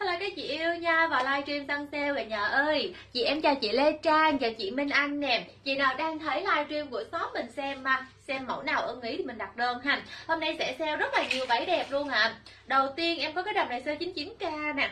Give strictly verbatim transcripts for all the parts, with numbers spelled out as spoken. Hello các chị yêu nha, vào livestream săn sale rồi nhà ơi. Chị em chào chị Lê Trang, chào chị Minh Anh nè. Chị nào đang thấy livestream của shop mình xem mà xem mẫu nào ưng ý thì mình đặt đơn ha. Hôm nay sẽ sale rất là nhiều váy đẹp luôn ạ. À. Đầu tiên em có cái đầm này sale chín mươi chín k nè.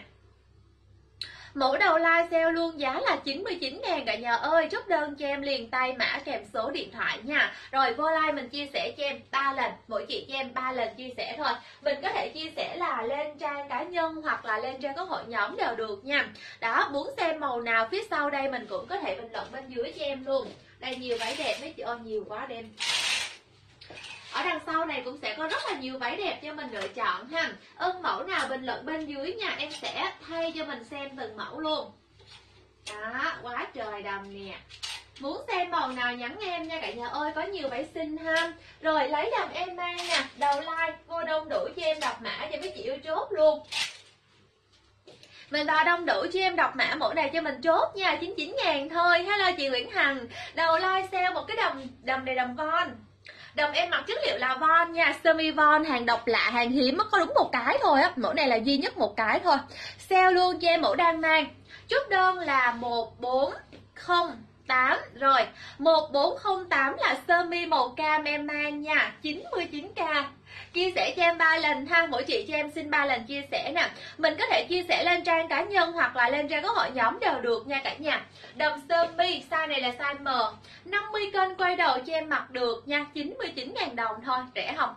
Mẫu đầu live sale luôn giá là chín mươi chín ngàn cả nhà ơi. Chốt đơn cho em liền tay mã kèm số điện thoại nha. Rồi vô like mình chia sẻ cho em ba lần, mỗi chị cho em ba lần chia sẻ thôi. Mình có thể chia sẻ là lên trang cá nhân hoặc là lên trang các hội nhóm đều được nha. Đó, muốn xem màu nào phía sau đây mình cũng có thể bình luận bên dưới cho em luôn. Đây nhiều váy đẹp mấy chị ơi, nhiều quá đêm. Ở đằng sau này cũng sẽ có rất là nhiều váy đẹp cho mình lựa chọn ha. Ưng mẫu nào bình luận bên dưới nha, em sẽ thay cho mình xem từng mẫu luôn. Đó, quá trời đầm nè. Muốn xem màu nào nhắn em nha cả nhà ơi, có nhiều váy xinh ha. Rồi lấy đầm em mang nè, đầu like vô đông đủ cho em đọc mã cho mấy chị yêu chốt luôn. Mình vào đông đủ cho em đọc mã mẫu này cho mình chốt nha, chín mươi chín ngàn thôi. Hello chị Nguyễn Hằng, đầu like sale một cái đầm đầm này đầm con. Đầm em mặc chất liệu là von nha, sơ mi von, hàng độc lạ, hàng hiếm, có đúng một cái thôi á, mẫu này là duy nhất một cái thôi. Sale luôn cho em mẫu đang mang. Chốt đơn là một bốn không tám. Rồi, một bốn không tám là sơ mi màu cam em mang nha, chín mươi chín k. Chia sẻ cho em ba lần ha, mỗi chị cho em xin ba lần chia sẻ nè. Mình có thể chia sẻ lên trang cá nhân hoặc là lên trang các hội nhóm đều được nha cả nhà. Đầm sơ mi size này là size M, năm mươi cân quay đầu cho em mặc được nha, chín mươi chín ngàn đồng thôi, rẻ không?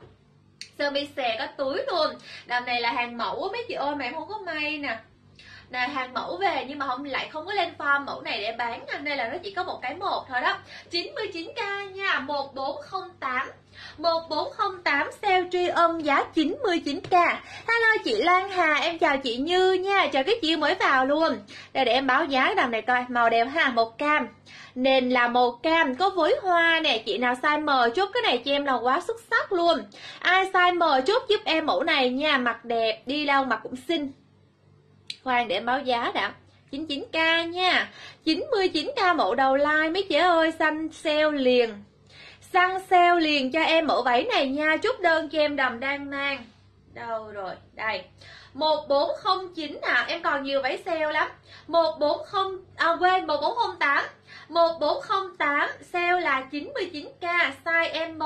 Sơ mi xè có túi luôn. Đầm này là hàng mẫu mấy chị ơi mà em không có may nè. Nè, hàng mẫu về nhưng mà không lại không có lên form mẫu này để bán nha, nên là nó chỉ có một cái một thôi đó. chín mươi chín k nha, một bốn không tám. một bốn không tám sale tri âm giá chín mươi chín k. Hello chị Lan Hà, em chào chị Như nha, chào các chị mới vào luôn. Đây để em báo giá cái đầm này coi, màu đẹp ha, màu cam. Nền là màu cam có vối hoa nè, chị nào size M chốt cái này cho em là quá xuất sắc luôn. Ai size M chốt giúp em mẫu này nha, mặc đẹp, đi đâu mặc cũng xinh. Khoan để em báo giá đã. chín mươi chín k nha. chín mươi chín k mẫu đầu like mấy chị ơi, xanh sale liền. Săn sale liền cho em mẫu váy này nha, chốt đơn cho em đầm đang mang. Đâu rồi, đây một bốn không chín à, em còn nhiều váy sale lắm. một bốn không, à quên, một bốn không tám. một bốn không tám sale là chín mươi chín k, size M.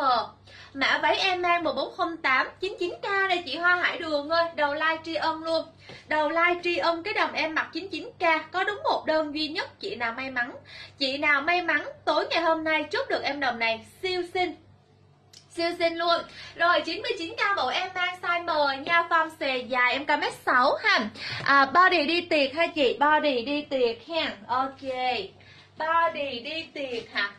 Mã váy em mang một bốn không tám, chín mươi chín k đây chị Hoa Hải Đường ơi, đầu like tri âm luôn. Đầu like tri âm cái đầm em mặc chín mươi chín k, có đúng một đơn duy nhất, chị nào may mắn. Chị nào may mắn tối ngày hôm nay chốt được em đầm này siêu xinh. Siêu xinh luôn. Rồi chín mươi chín k mẫu em mang size M nha, form xè dài em cao mét sáu ha. À, body đi tiệc ha chị, body đi tiệc ha. Ok. Body đi tiệc hả?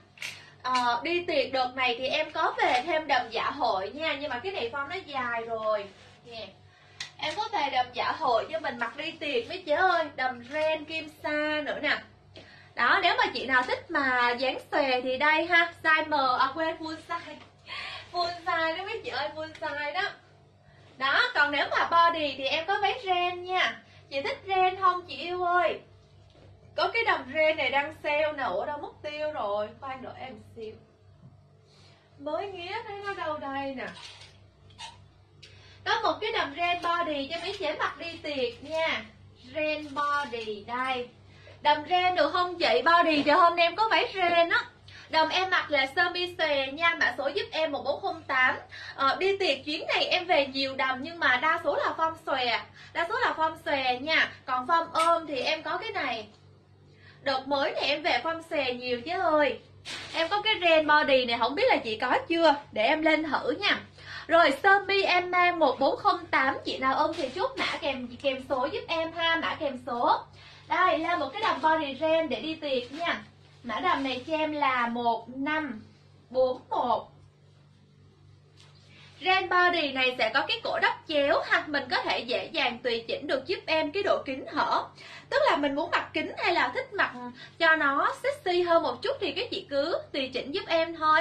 À, đi tiệc đợt này thì em có về thêm đầm dạ hội nha, nhưng mà cái này form nó dài rồi yeah. Em có về đầm dạ hội cho mình mặc đi tiệc mấy chị ơi, đầm ren kim sa nữa nè. Đó, nếu mà chị nào thích mà dáng xòe thì đây ha, size M, à quên full size. Full size đó mấy chị ơi, full size đó. Đó, còn nếu mà body thì em có váy ren nha. Chị thích ren không chị yêu ơi? Có cái đầm ren này đang sale nè, ủa đâu mất tiêu rồi, khoan đợi em xíu. Mới nghía thấy nó đâu đây nè. Có một cái đầm ren body cho mấy trẻ mặc đi tiệc nha. Ren body đây. Đầm ren được không chị? Body thì hôm nay em có váy ren á. Đầm em mặc là sơ mi xòe nha, mã số giúp em một bốn không tám. Ờ, đi tiệc chuyến này em về nhiều đầm nhưng mà đa số là form xòe. Đa số là form xòe nha. Còn form ôm thì em có cái này. Đợt mới này em về phong xè nhiều chứ ơi. Em có cái ren body này, không biết là chị có chưa, để em lên thử nha. Rồi sơ mi em mang một bốn không tám, chị nào ôm thì chốt mã kèm kèm số giúp em ha, mã kèm số. Đây là một cái đầm body ren để đi tiệc nha. Mã đầm này cho em là một năm bốn một. Ren body này sẽ có cái cổ đắp chéo ha, mình có thể dễ dàng tùy chỉnh được giúp em cái độ kín hở. Tức là mình muốn mặc kín hay là thích mặc cho nó sexy hơn một chút thì các chị cứ tùy chỉnh giúp em thôi.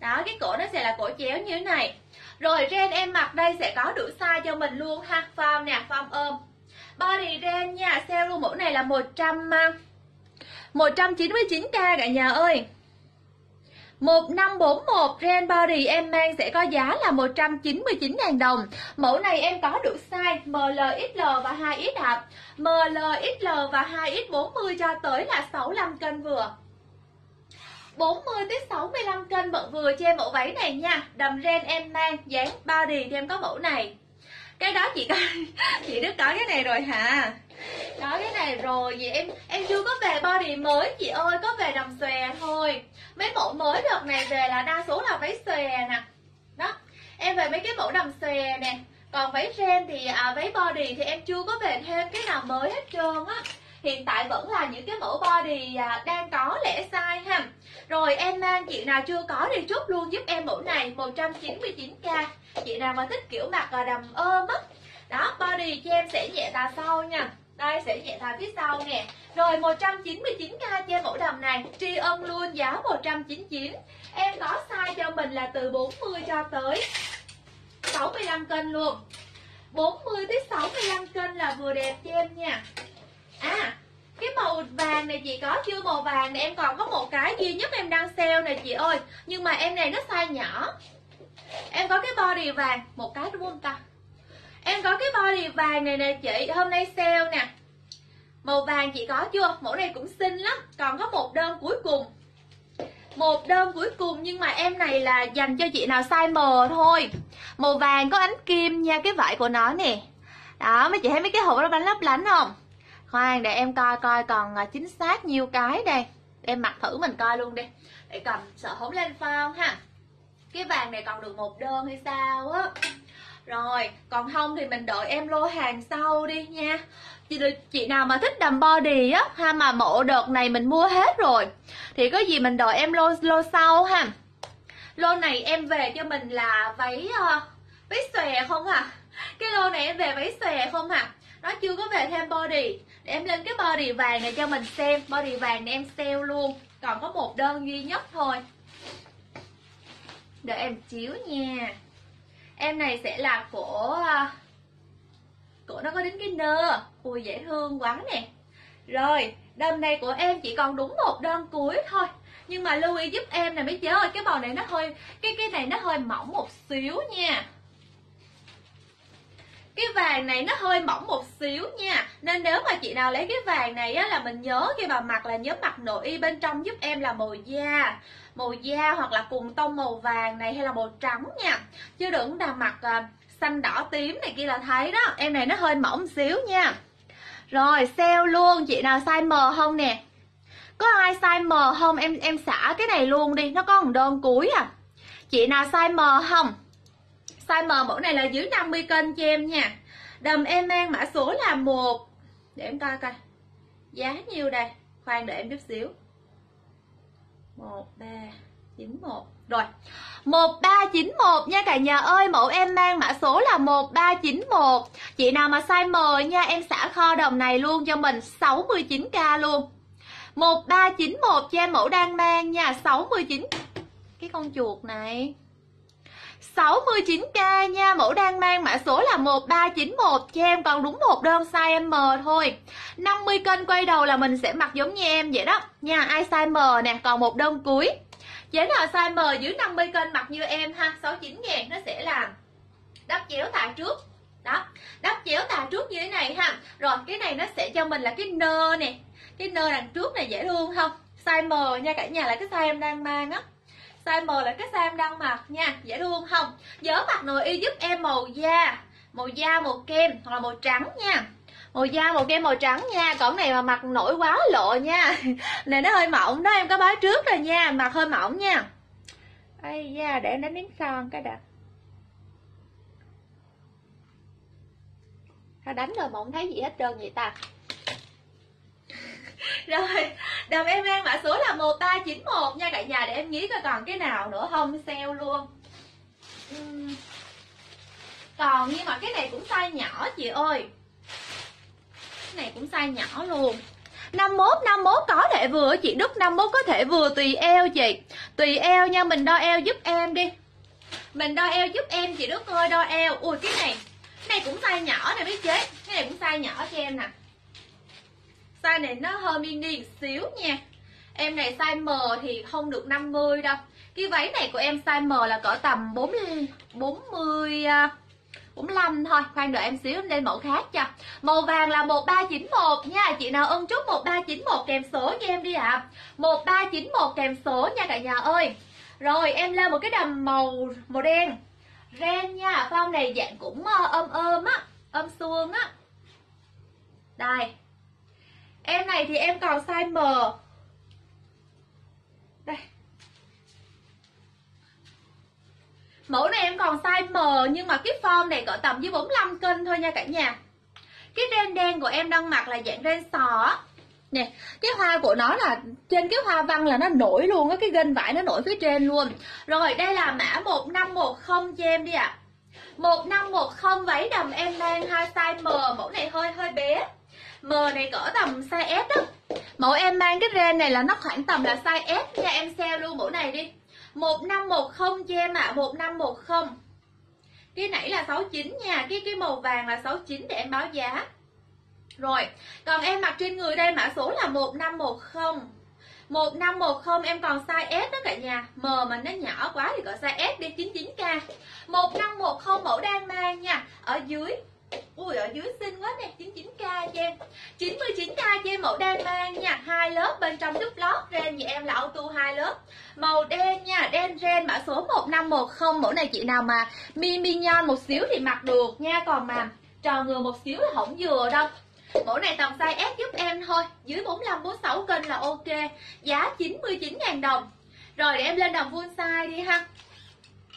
Đó, cái cổ nó sẽ là cổ chéo như thế này. Rồi ren em mặc đây sẽ có đủ size cho mình luôn ha, form nè, form ôm. Body ren nha, sale luôn mẫu này là một trăm một trăm chín mươi chín k cả nhà ơi. một năm bốn một Ren Body em mang sẽ có giá là một trăm chín mươi chín nghìn đồng. Mẫu này em có đủ size em lờ, ích lờ và hai ích ạ. em lờ, ích lờ và hai ích bốn mươi cho tới là sáu mươi lăm cân vừa. bốn mươi tới sáu mươi lăm cân bận vừa cho em mẫu váy này nha. Đầm ren em mang dáng body thì em có mẫu này. Cái đó chị có chị Đức có cái này rồi hả? Có cái này rồi, vậy em em chưa có về body mới chị ơi, có về đầm xòe thôi. Mấy mẫu mới đợt này về là đa số là váy xòe nè. Đó. Em về mấy cái mẫu đầm xòe nè. Còn váy ren thì à, váy body thì em chưa có về thêm cái nào mới hết trơn á. Hiện tại vẫn là những cái mẫu body đang có lẻ size ha. Rồi em mang chị nào chưa có thì chốt luôn giúp em mẫu này một trăm chín mươi chín nghìn. Chị nào mà thích kiểu mặc đầm ôm á. Đó, body cho em sẽ nhẹ tà sau nha. Đây sẽ nhẹ tà phía sau nè. Rồi một trăm chín mươi chín nghìn cho em mẫu đầm này. Tri ân luôn giá một trăm chín mươi chín. Em có size cho mình là từ bốn mươi cho tới sáu mươi lăm cân luôn. bốn mươi tới sáu mươi lăm cân là vừa đẹp cho em nha. À, cái màu vàng này chị có chưa? Màu vàng này em còn có một cái duy nhất em đang sale này chị ơi. Nhưng mà em này nó size nhỏ. Em có cái body vàng. Một cái đúng không ta? Em có cái body vàng này nè chị. Hôm nay sale nè. Màu vàng chị có chưa? Mẫu này cũng xinh lắm. Còn có một đơn cuối cùng. Một đơn cuối cùng. Nhưng mà em này là dành cho chị nào size M thôi. Màu vàng có ánh kim nha. Cái vải của nó nè. Đó, mấy chị thấy mấy cái hộp nó bánh lấp lánh không? Khoan để em coi coi còn chính xác nhiều cái đây. Em mặc thử mình coi luôn đi. Để cầm sợ không lên phao ha. Cái vàng này còn được một đơn hay sao á. Rồi còn không thì mình đợi em lô hàng sau đi nha. Chị, chị nào mà thích đầm body á ha, mà mẫu đợt này mình mua hết rồi thì có gì mình đợi em lô lô sau ha. Lô này em về cho mình là váy uh, váy xòe không à? Cái lô này em về váy xòe không à? Nó chưa có về thêm body. Để em lên cái body vàng này cho mình xem. Body vàng này em sale luôn. Còn có một đơn duy nhất thôi. Để em chiếu nha. Em này sẽ là của Của nó có đến cái nơ. Ui dễ thương quá nè. Rồi đầm này của em chỉ còn đúng một đơn cuối thôi. Nhưng mà lưu ý giúp em này mấy chị ơi. Cái màu này nó hơi Cái cái này nó hơi mỏng một xíu nha. Cái vàng này nó hơi mỏng một xíu nha. Nên nếu mà chị nào lấy cái vàng này á, là mình nhớ khi mà mặc là nhớ mặc nội y bên trong giúp em là màu da. Màu da hoặc là cùng tông màu vàng này hay là màu trắng nha. Chứ đừng là mặc à, xanh đỏ tím này kia là thấy đó. Em này nó hơi mỏng xíu nha. Rồi sale luôn. Chị nào size M không nè? Có ai size M không? Em em xả cái này luôn đi. Nó có một đơn cuối à. Chị nào size M không? Size M mẫu này là dưới năm mươi cân cho em nha. Đầm em mang mã số là một. Để em coi coi giá nhiêu đây. Khoan đợi em chút xíu. một ba chín một. Rồi một ba chín một nha cả nhà ơi. Mẫu em mang mã số là một ba chín một. Chị nào mà size M nha, em xả kho đầm này luôn cho mình sáu mươi chín nghìn luôn. Một ba chín một cho em mẫu đang mang nha. Sáu mươi chín. Cái con chuột này sáu mươi chín nghìn nha. Mẫu đang mang mã số là một ba chín một cho em. Còn đúng một đơn size M thôi. năm mươi cân quay đầu là mình sẽ mặc giống như em vậy đó nha. Ai size M nè, còn một đơn cuối. Chế nào size M dưới năm mươi cân mặc như em ha. Sáu mươi chín nghìn nó sẽ là đắp chéo tà trước. Đó, đắp chéo tà trước như thế này ha. Rồi cái này nó sẽ cho mình là cái nơ nè. Cái nơ đằng trước này dễ thương không? Size M nha cả nhà là cái size em đang mang á. Size M là cái size em đang mặc nha. Dễ thương không? Nhớ mặc nội y giúp em màu da. Màu da, màu kem hoặc là màu trắng nha. Màu da, màu kem, màu trắng nha. Còn này mà mặc nổi quá lộ nha. Này nó hơi mỏng đó. Em có báo trước rồi nha. Mặc hơi mỏng nha. Ây da, để em đánh miếng son cái đã. Thôi đánh rồi mà không thấy gì hết trơn vậy ta. Rồi, đầm em mang mã số là một ba chín một nha cả nhà. Để em nghĩ coi còn cái nào nữa không sale luôn. uhm. Còn nhưng mà cái này cũng size nhỏ chị ơi. Cái này cũng size nhỏ luôn. Năm mốt, năm mốt có thể vừa. Chị Đức năm mốt có thể vừa tùy eo chị. Tùy eo nha, mình đo eo giúp em đi. Mình đo eo giúp em chị Đức ơi, đo eo. Ui cái này, cái này cũng size nhỏ nè biết chế. Cái này cũng size nhỏ cho em nè. Size này nó hơi mini một xíu nha. Em này size M thì không được năm mươi đâu. Cái váy này của em size M là cỡ tầm bốn mươi, bốn mươi, bốn mươi lăm thôi. Khoan đợi em xíu lên mẫu khác cho. Màu vàng là một ba chín một nha. Chị nào ưng chúc một ba chín một kèm số cho em đi ạ. À. một ba chín một kèm số nha cả nhà ơi. Rồi em lên một cái đầm màu màu đen. Ren nha. Phong này dạng cũng ôm ôm á, ôm xuông á. Đây. Em này thì em còn size M. Đây. Mẫu này em còn size M nhưng mà cái form này cỡ tầm dưới bốn mươi lăm cân thôi nha cả nhà. Cái ren đen của em đang mặc là dạng ren sò nè. Cái hoa của nó là trên cái hoa văn là nó nổi luôn á, cái gân vải nó nổi phía trên luôn. Rồi đây là mã một năm một không cho em đi ạ. À. một năm một không váy đầm em đang hai size M, mẫu này hơi hơi bé. M này cỡ tầm size S á. Mẫu em mang cái ren này là nó khoảng tầm là size S nha, em sale luôn mẫu này đi. một năm một không cho em ạ, à, một năm một không. Cái nãy là sáu mươi chín nha, cái cái màu vàng là sáu mươi chín để em báo giá. Rồi, còn em mặc trên người đây mã số là một năm một không. một năm một không em còn size S đó cả nhà. M mà nó nhỏ quá thì gọi size S đi, chín mươi chín k. một năm một không mẫu đang mang nha, ở dưới. Ui ở dưới xinh quá nè, chín mươi chín k cho em. chín mươi chín k cho em mẫu đan mang nha, hai lớp bên trong đúc lót, ren nhà em là auto hai lớp. Màu đen nha, đen ren mã số một năm một không, mẫu này chị nào mà mi mi nhon một xíu thì mặc được nha, còn mà trò ngừa một xíu là không vừa đâu. Mẫu này tầm size S giúp em thôi, dưới bốn mươi lăm bốn mươi sáu cân là ok, giá chín mươi chín nghìn đồng. Rồi để em lên đồng full size đi ha.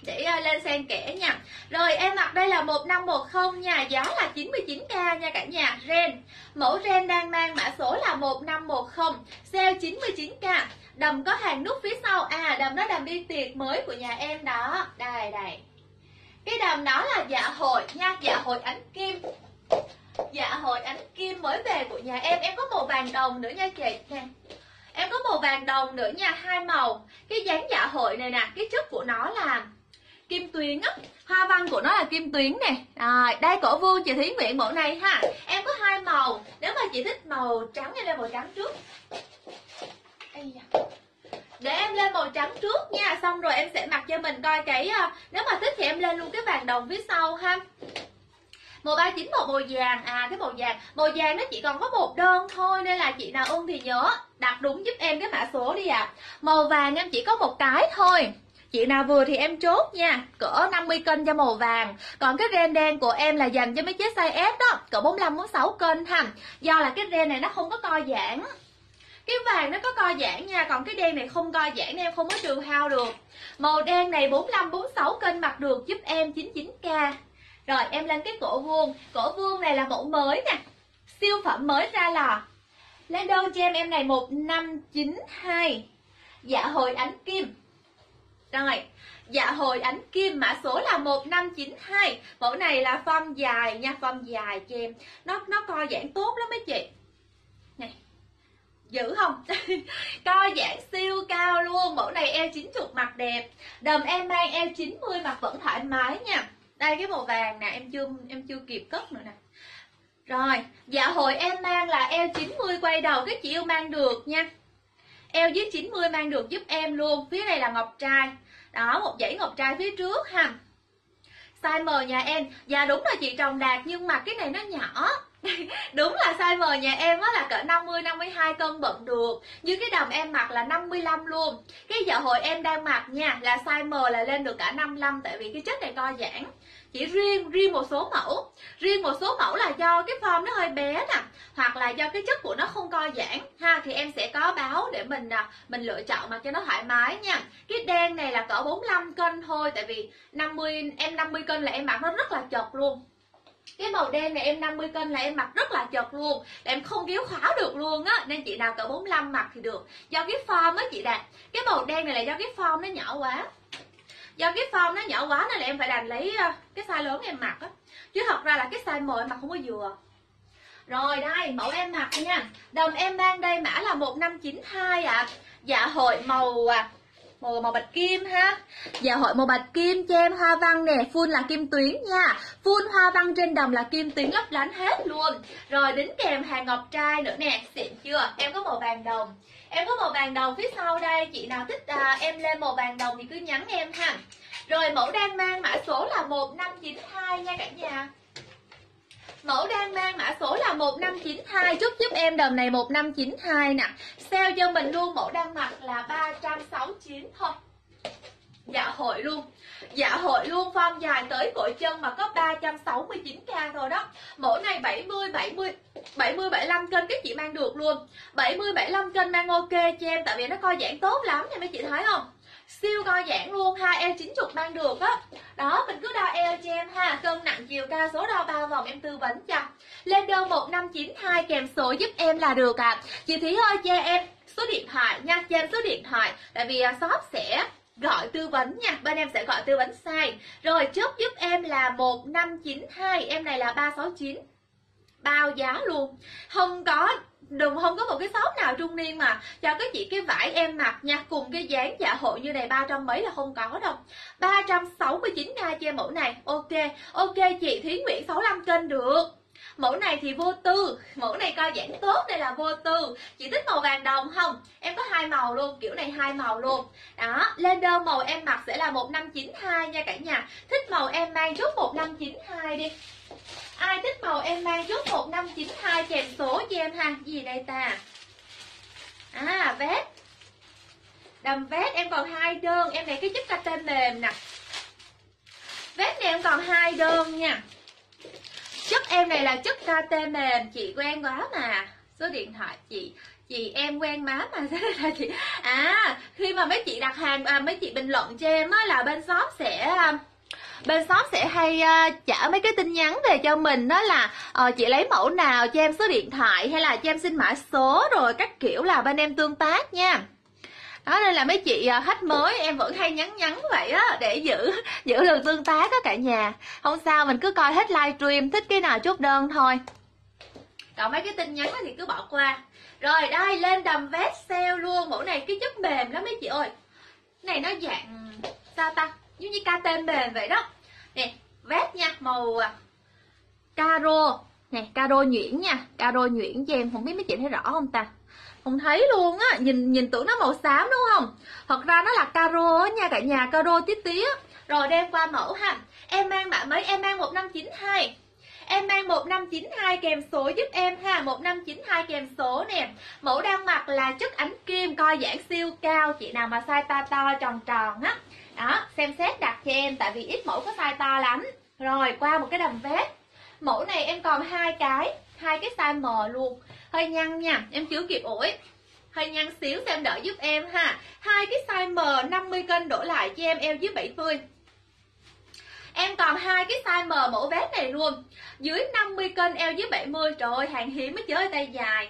Để lên xem kẻ nha. Rồi em mặc đây là một năm một không nha. Giá là chín mươi chín k nha cả nhà. Ren, mẫu ren đang mang mã số là một năm một không, sale chín mươi chín k. Đầm có hàng nút phía sau. À đầm đó đầm đi tiệc mới của nhà em đó. Đây đây. Cái đầm đó là dạ hội nha. Dạ hội ánh kim. Dạ hội ánh kim mới về của nhà em. Em có màu vàng đồng nữa nha chị nha. Em có màu vàng đồng nữa nha. Hai màu. Cái dáng dạ hội này nè, cái chất của nó là kim tuyến á, hoa văn của nó là kim tuyến nè. À, đây cổ vuông chị Thúy Nguyễn mẫu này ha. Em có hai màu, nếu mà chị thích màu trắng em lên màu trắng trước. Để em lên màu trắng trước nha, xong rồi em sẽ mặc cho mình coi cái, nếu mà thích thì em lên luôn cái vàng đồng phía sau ha. một ba chín một màu vàng, à cái màu vàng, màu vàng nó chỉ còn có một đơn thôi nên là chị nào ưng thì nhớ đặt đúng giúp em cái mã số đi ạ. À. Màu vàng em chỉ có một cái thôi. Chị nào vừa thì em chốt nha, cỡ năm mươi cân cho màu vàng. Còn cái ren đen của em là dành cho mấy chiếc size S đó, cỡ bốn mươi lăm bốn mươi sáu cân ha. Do là cái ren này nó không có co giãn. Cái vàng nó có co giãn nha, còn cái đen này không co giãn nên em không có trừ hao được. Màu đen này bốn mươi lăm bốn mươi sáu cân mặc được giúp em chín mươi chín k. Rồi em lên cái cổ vuông, cổ vuông này là mẫu mới nè. Siêu phẩm mới ra lò. Lên đơn cho em em này một năm chín hai. Dạ hồi ánh kim. Rồi, dạ hồi ánh kim mã số là một năm chín hai. Mẫu này là form dài nha, form dài cho em. Nó nó co giãn tốt lắm mấy chị. Này. Dữ không? Co giãn siêu cao luôn. Mẫu này eo chín mươi mặc đẹp. Đầm em mang eo chín mươi mặc vẫn thoải mái nha. Đây cái màu vàng nè, em chưa em chưa kịp cất nữa nè. Rồi, dạ hồi em mang là eo chín mươi quay đầu cái chị yêu mang được nha. Eo dưới chín mươi mang được giúp em luôn. Phía này là ngọc trai. Đó, một dãy ngọc trai phía trước ha. Size M nhà em. Dạ đúng là chị Trọng Đạt nhưng mà cái này nó nhỏ. Đúng là size M nhà em á là cỡ năm mươi năm mươi hai cân bận được. Như cái đầm em mặc là năm mươi lăm luôn. Cái dạ hội em đang mặc nha là size M là lên được cả năm mươi lăm tại vì cái chất này co giãn. Chỉ riêng riêng một số mẫu. Riêng một số mẫu là do cái form nó hơi bé nè, hoặc là do cái chất của nó không co giãn ha, thì em sẽ có báo để mình mình lựa chọn mà cho nó thoải mái nha. Cái đen này là cỡ bốn mươi lăm cân thôi tại vì năm mươi em năm mươi cân là em mặc nó rất là chật luôn. Cái màu đen này em năm mươi cân là em mặc rất là chật luôn, là em không kéo khóa được luôn á, nên chị nào cỡ bốn mươi lăm mặc thì được. Do cái form á chị Đạt. Cái màu đen này là do cái form nó nhỏ quá. Do cái form nó nhỏ quá nên là em phải đành lấy cái size lớn em mặc á. Chứ thật ra là cái size M em mặc không có vừa. Rồi đây, mẫu em mặc nha. Đầm em mang đây mã là một năm chín hai ạ. À. Dạ hội màu Màu, màu bạch kim ha. Dạ hội màu bạch kim cho em hoa văn nè. Phun là kim tuyến nha. Phun hoa văn trên đồng là kim tuyến lấp lánh hết luôn. Rồi đính kèm hàng ngọc trai nữa nè. Xịn chưa? Em có màu vàng đồng. Em có màu vàng đồng phía sau đây. Chị nào thích à, em lên màu vàng đồng thì cứ nhắn em ha. Rồi mẫu đang mang mã số là một năm chín hai nha cả nhà. Mẫu đang mang mã số là một năm chín hai. Chúc giúp em đồng này một năm chín hai nè. Sale cho mình luôn mẫu đang mặc là ba trăm sáu mươi chín thôi. Dạ hội luôn. Dạ hội luôn, form dài tới cổ chân mà có ba trăm sáu mươi chín k thôi đó. Mẫu này bảy mươi bảy mươi bảy mươi bảy mươi lăm cân các chị mang được luôn. bảy mươi bảy mươi lăm cân mang ok cho em, tại vì nó co giãn tốt lắm nha mấy chị thấy không? Siêu co giãn luôn ha, eo chín mươi mang được á. Đó. Đó, mình cứ đo eo cho em ha, cân nặng chiều cao số đo ba vòng em tư vấn cho. Lên đơn một năm chín hai kèm số giúp em là được ạ. À. Chị Thúy ơi cho em số điện thoại nha, cho em số điện thoại, tại vì shop sẽ gọi tư vấn nha, bên em sẽ gọi tư vấn sai. Rồi chốt giúp em là một năm chín hai, em này là ba trăm sáu mươi chín. Bao giá luôn. Không có đừng không có một cái shop nào trung niên mà cho các chị cái vải em mặc nha, cùng cái dáng dạ hội như này ba trăm mấy là không có đâu. Ba trăm sáu mươi chín k cho mẫu này. Ok, ok chị Thúy Nguyễn sáu mươi lăm kênh được. Mẫu này thì vô tư, mẫu này coi giãn tốt đây là vô tư. Chị thích màu vàng đồng không? Em có hai màu luôn, kiểu này hai màu luôn. Đó, lên đơn màu em mặc sẽ là một năm chín hai nha cả nhà. Thích màu em mang chốt một năm chín hai đi. Ai thích màu em mang chốt một năm chín hai kèm số cho em ha. Gì đây ta? À, vest. Đầm vest em còn hai đơn, em này cái chất cà tê mềm nè. Vest này em còn hai đơn nha. Chất em này là chất ca tê mềm, chị quen quá mà. Số điện thoại chị, chị em quen má mà là chị. À, khi mà mấy chị đặt hàng à, mấy chị bình luận cho em á là bên shop sẽ bên shop sẽ hay uh, trả mấy cái tin nhắn về cho mình đó là uh, chị lấy mẫu nào cho em số điện thoại hay là cho em xin mã số rồi các kiểu là bên em tương tác nha. Đó nên là mấy chị khách mới em vẫn hay nhắn nhắn vậy á để giữ giữ được tương tác á cả nhà. Không sao, mình cứ coi hết livestream, thích cái nào chốt đơn thôi. Còn mấy cái tin nhắn thì cứ bỏ qua. Rồi đây lên đầm vest sale luôn, mẫu này cái chất mềm lắm mấy chị ơi. Này nó dạng sao ta? Giống như ca tê mềm vậy đó. Nè, vest nha, màu caro. Nè, caro nhuyễn nha, caro nhuyễn cho em, không biết mấy chị thấy rõ không ta? Không thấy luôn á, nhìn nhìn tưởng nó màu xám đúng không? Thật ra nó là caro á nha cả nhà, caro tí tí á. Rồi đem qua mẫu ha. Em mang mã mới, em mang một năm chín hai. Em mang một năm chín hai kèm số giúp em ha, một năm chín hai kèm số nè. Mẫu đang mặc là chất ánh kim, co giãn siêu cao, chị nào mà size to to tròn tròn á. Đó, xem xét đặt cho em tại vì ít mẫu có size to lắm. Rồi qua một cái đầm vest. Mẫu này em còn hai cái, hai cái size M luôn. Hơi nhăn nha, em chưa kịp ủi. Hơi nhăn xíu xem đỡ giúp em ha. Hai cái size M năm mươi cân đổ lại cho em, eo dưới bảy mươi. Em còn hai cái size M mẫu vest này luôn. Dưới năm mươi cân, eo dưới bảy mươi. Trời ơi, hàng hiếm mới chơi tay dài.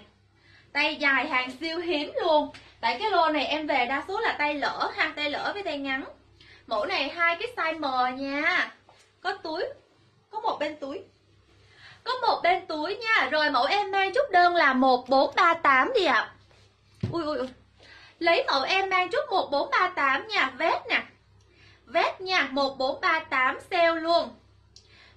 Tay dài hàng siêu hiếm luôn. Tại cái lô này em về đa số là tay lỡ ha, tay lỡ với tay ngắn. Mẫu này hai cái size M nha. Có túi, có một bên túi. Có một bên túi nha. Rồi mẫu em mang chốt đơn là một bốn ba tám đi ạ. À. Ui ui ui. Lấy mẫu em mang chốt một bốn ba tám nha, vest nè. Vest nha, một bốn ba tám sale luôn.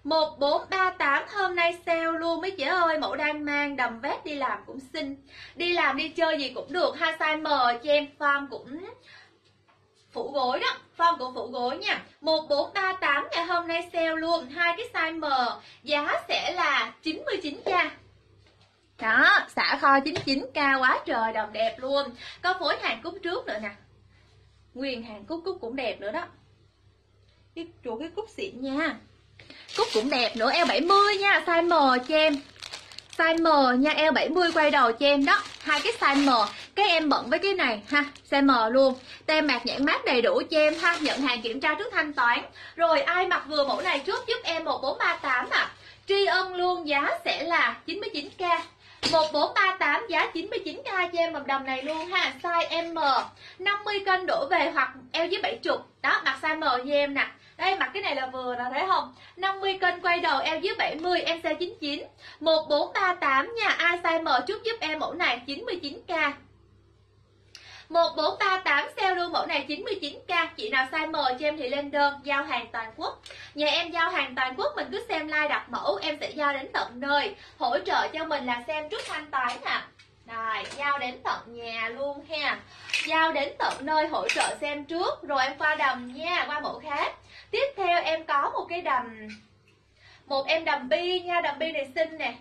một bốn ba tám hôm nay sale luôn mấy chị ơi, mẫu đang mang đầm vest đi làm cũng xinh. Đi làm đi chơi gì cũng được, hai size M cho em, form cũng phủ gối đó, form của phủ gối nha. Một bốn ba tám ngày hôm nay sale luôn, hai cái size M, giá sẽ là chín mươi chín k. Đó, xả kho chín mươi chín k quá trời, đồng đẹp luôn. Có phối hàng cúc trước nữa nè. Nguyên hàng cúc, cúc cũng đẹp nữa đó. Cái chuột cái cúc xịn nha. Cúc cũng đẹp nữa, eo bảy mươi nha, size M cho em. Size M nha, eo bảy mươi quay đầu cho em đó. Hai cái size M. Cái em bận với cái này ha, size M luôn. Tem mạc nhãn mác đầy đủ cho em ha, nhận hàng kiểm tra trước thanh toán. Rồi ai mặc vừa mẫu này chốt giúp em một bốn ba tám ạ. À. Tri ân luôn, giá sẽ là chín mươi chín k. một bốn ba tám giá chín mươi chín k cho em hợp đồng này luôn ha, size M, năm mươi cân đổ về hoặc eo dưới bảy mươi. Đó, mặc size M cho em nè. Đây mặc cái này là vừa nè, thấy không? năm mươi cân quay đầu eo dưới bảy mươi, em size chín mươi chín. một bốn ba tám nha, ai size M chốt giúp em mẫu này chín mươi chín k. một bốn ba tám sale luôn, mẫu này chín mươi chín k. Chị nào size M cho em thì lên đơn, giao hàng toàn quốc. Nhà em giao hàng toàn quốc, mình cứ xem like đặt mẫu, em sẽ giao đến tận nơi. Hỗ trợ cho mình là xem trước thanh toán nè. Rồi, giao đến tận nhà luôn ha. Giao đến tận nơi, hỗ trợ xem trước. Rồi em qua đầm nha, qua mẫu khác. Tiếp theo em có một cái đầm, một em đầm bi nha, đầm bi này xinh nè.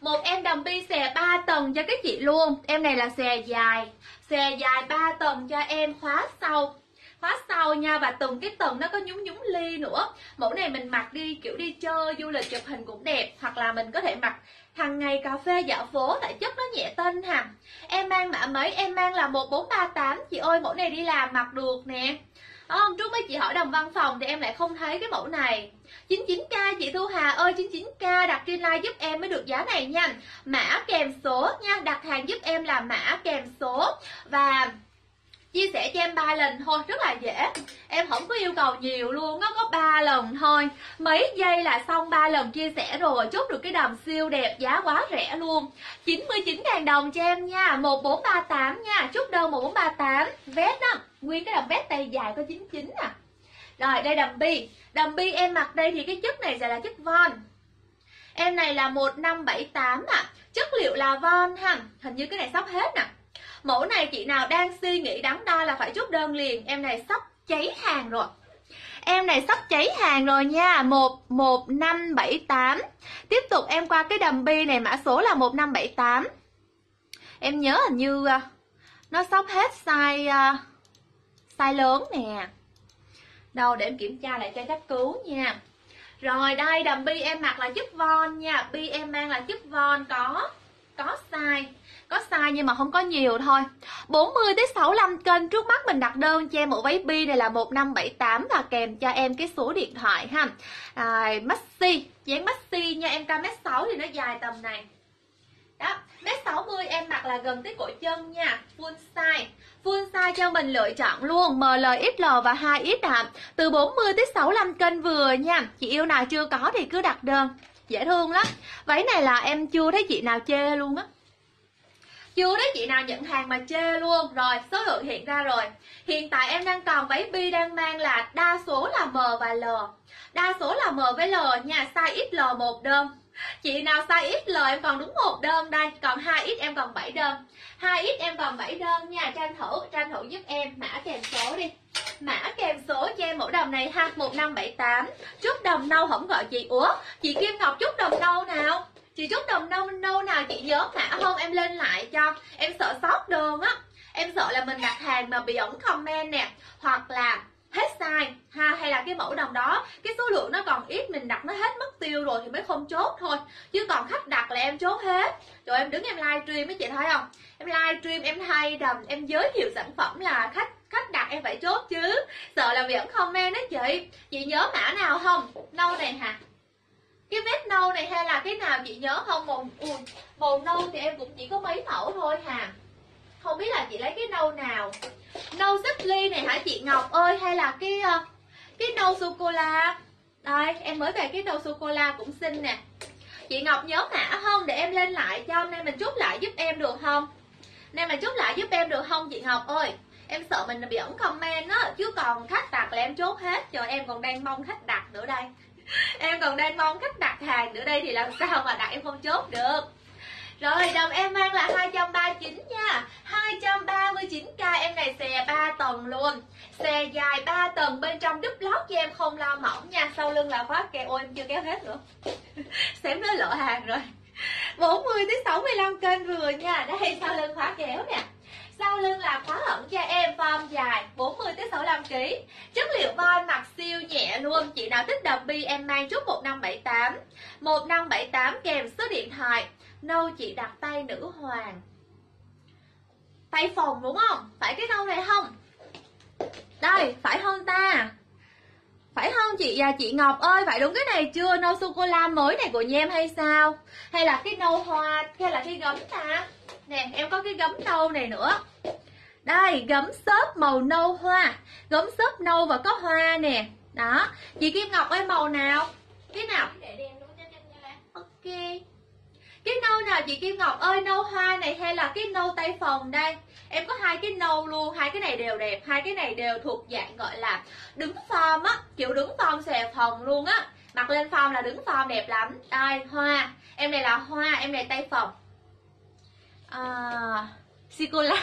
Một em đầm bi xè ba tầng cho các chị luôn. Em này là xè dài, xè dài ba tầng cho em, khóa sau, khóa sau nha, và từng cái tầng nó có nhúng nhúng ly nữa. Mẫu này mình mặc đi kiểu đi chơi, du lịch, chụp hình cũng đẹp, hoặc là mình có thể mặc hàng ngày cà phê dạo phố, tại chất nó nhẹ tinh hả. Em mang mã mấy? Em mang là một bốn ba tám chị ơi, mẫu này đi làm mặc được nè. Hôm trước mấy chị hỏi đồng văn phòng thì em lại không thấy cái mẫu này. Chín mươi chín k chị Thu Hà ơi, chín mươi chín k, đặt trên like giúp em mới được giá này nha. Mã kèm số nha, đặt hàng giúp em là mã kèm số và chia sẻ cho em ba lần thôi, rất là dễ. Em không có yêu cầu nhiều luôn, nó có ba lần thôi, mấy giây là xong ba lần chia sẻ rồi. Chốt được cái đầm siêu đẹp, giá quá rẻ luôn, chín mươi chín nghìn đồng cho em nha. Một bốn ba tám nha, chốt đơn một bốn ba tám. Vest đó, nguyên cái đầm vest tay dài có chín mươi chín nè. Rồi đây đầm bi, đầm bi em mặc đây thì cái chất này sẽ là chất von. Em này là một năm bảy tám ạ, chất liệu là von ha, hình như cái này sắp hết nè. Mẫu này chị nào đang suy nghĩ đắn đo là phải chốt đơn liền, em này sắp cháy hàng rồi. Em này sắp cháy hàng rồi nha, một một năm bảy tám. Tiếp tục em qua cái đầm bi này, mã số là một năm bảy tám. Em nhớ hình như nó sắp hết size, size lớn nè. Đâu để em kiểm tra lại cho chắc cứu nha. Rồi đây đầm bi em mặc là chất von nha, bi em mang là chất von, có có size. Có size nhưng mà không có nhiều thôi. Bốn mươi tới sáu mươi lăm kênh trước mắt mình đặt đơn cho em mẫu váy bi này là một năm bảy tám và kèm cho em cái số điện thoại ha. À, maxi, dáng maxi nha, em cao mét sáu thì nó dài tầm này. Đó, mét sáu mươi em mặc là gần tới cổ chân nha, full size. Full size cho mình lựa chọn luôn, M L, X L và hai X ạ. Từ bốn mươi tới sáu mươi lăm kênh vừa nha. Chị yêu nào chưa có thì cứ đặt đơn. Dễ thương lắm. Váy này là em chưa thấy chị nào chê luôn á. Chưa đấy chị nào nhận hàng mà chê luôn. Rồi số lượng hiện ra rồi. Hiện tại em đang còn váy bi đang mang là đa số là M và L. Đa số là M với L nha. Size ích lờ một đơn. Chị nào size ích lờ em còn đúng một đơn đây. Còn hai X em còn bảy đơn, hai X em còn bảy đơn nha. Tranh thủ, tranh thủ giúp em. Mã kèm số đi, mã kèm số cho em mẫu đầm này ha, một năm bảy tám. Chút đầm nâu không gọi chị. Ủa chị Kim Ngọc chút đầm nâu nào? Chị chút đồng nâu nâu nào chị nhớ mã không? Em lên lại cho, em sợ sót đơn á. Em sợ là mình đặt hàng mà bị ổng comment nè, hoặc là hết size ha, hay là cái mẫu đồng đó cái số lượng nó còn ít, mình đặt nó hết mất tiêu rồi thì mới không chốt thôi. Chứ còn khách đặt là em chốt hết. Rồi em đứng em live stream mấy chị thấy không? Em live stream em thay đầm, em giới thiệu sản phẩm là khách khách đặt em phải chốt chứ. Sợ là bị ổng comment đó chị. Chị nhớ mã nào không? Nâu này hả? Cái vết nâu này hay là cái nào chị nhớ không? Màu, ui, màu nâu thì em cũng chỉ có mấy mẫu thôi hà. Không biết là chị lấy cái nâu nào? Nâu xích ly này hả chị Ngọc ơi? Hay là cái cái nâu sô-cô-la? Đây, em mới về cái nâu sô-cô-la cũng xinh nè. Chị Ngọc nhớ mã không? Để em lên lại cho, hôm nay mình chốt lại giúp em được không? Nay mình chốt lại giúp em được không chị Ngọc ơi? Em sợ mình bị ổng comment á. Chứ còn khách đặt là em chốt hết. Trời, em còn đang mong khách đặt nữa đây. Em còn đang mong khách đặt hàng nữa đây thì làm sao mà đặt em không chốt được. Rồi đồng em mang là hai trăm ba mươi chín nha, hai trăm ba mươi chín k. Em này xè ba tầng luôn, xè dài ba tầng, bên trong đúp lót cho em không lo mỏng nha. Sau lưng là khóa kèo, em chưa kéo hết nữa. Xém nó lộ hàng rồi. Bốn mươi tới sáu mươi lăm kênh vừa nha. Đây sau lưng khóa kéo nè, sau lưng là khóa ẩn cho em, form dài bốn mươi tới sáu mươi lăm ki lô gam, chất liệu von mặc siêu nhẹ luôn. Chị nào thích đầm bi em mang chút một năm bảy tám, một năm bảy tám kèm số điện thoại. Nâu chị đặt tay nữ hoàng, tay phòng đúng không? Phải cái nâu này không? Đây phải không ta? Phải không chị và chị Ngọc ơi? Phải đúng cái này chưa? Nâu sô cô la mới này của nhà em hay sao? Hay là cái nâu hoa, hay là cái gấm ta? Nè em có cái gấm nâu này nữa. Đây gấm xốp màu nâu hoa, gấm xốp nâu và có hoa nè. Đó chị Kim Ngọc ơi, màu nào? Cái nào? Ok, cái nâu nào chị Kim Ngọc ơi? Nâu hoa này hay là cái nâu tay phòng đây? Em có hai cái nâu luôn, hai cái này đều đẹp, hai cái này đều thuộc dạng gọi là đứng form á, kiểu đứng form xòe phòng luôn á, mặc lên form là đứng form đẹp lắm. Đây hoa, em này là hoa, em này tay phòng à, Sicola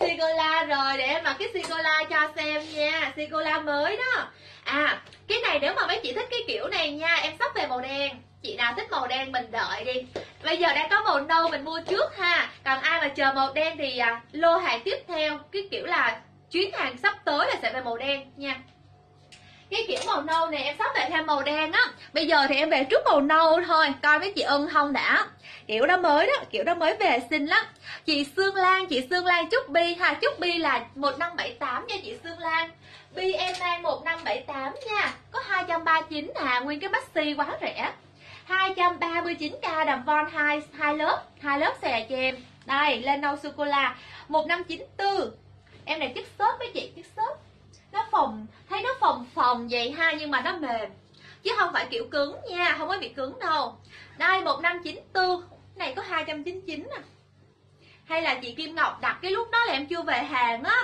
Sicola rồi, để em mặc cái Sicola cho xem nha, Sicola mới đó. À, cái này nếu mà mấy chị thích cái kiểu này nha, em sắp về màu đen. Chị nào thích màu đen mình đợi đi. Bây giờ đang có màu nâu mình mua trước ha. Còn ai mà chờ màu đen thì à, lô hàng tiếp theo, cái kiểu là chuyến hàng sắp tới là sẽ về màu đen nha. Cái kiểu màu nâu này em sắp về thêm màu đen á. Bây giờ thì em về trước màu nâu thôi, coi với chị ưng không đã. Kiểu đó mới đó, kiểu đó mới về xinh lắm. Chị Sương Lan, chị Sương Lan chúc Bi ha. Chúc Bi là một năm bảy tám nha chị Sương Lan. Bi em mang một năm bảy tám nha. Có hai trăm ba mươi chín à, nguyên cái maxi quá rẻ. hai trăm ba mươi chín k đầm von hai hai lớp, hai lớp xè cho em. Đây, lên nâu sô cô la một năm chín tư. Em này chất xốp với chị, chất xốp. Nó phồng, thấy nó phồng phồng vậy ha, nhưng mà nó mềm. Chứ không phải kiểu cứng nha, không có bị cứng đâu. Đây một năm chín tư, này có hai trăm chín mươi chín à. Hay là chị Kim Ngọc đặt cái lúc đó là em chưa về hàng á.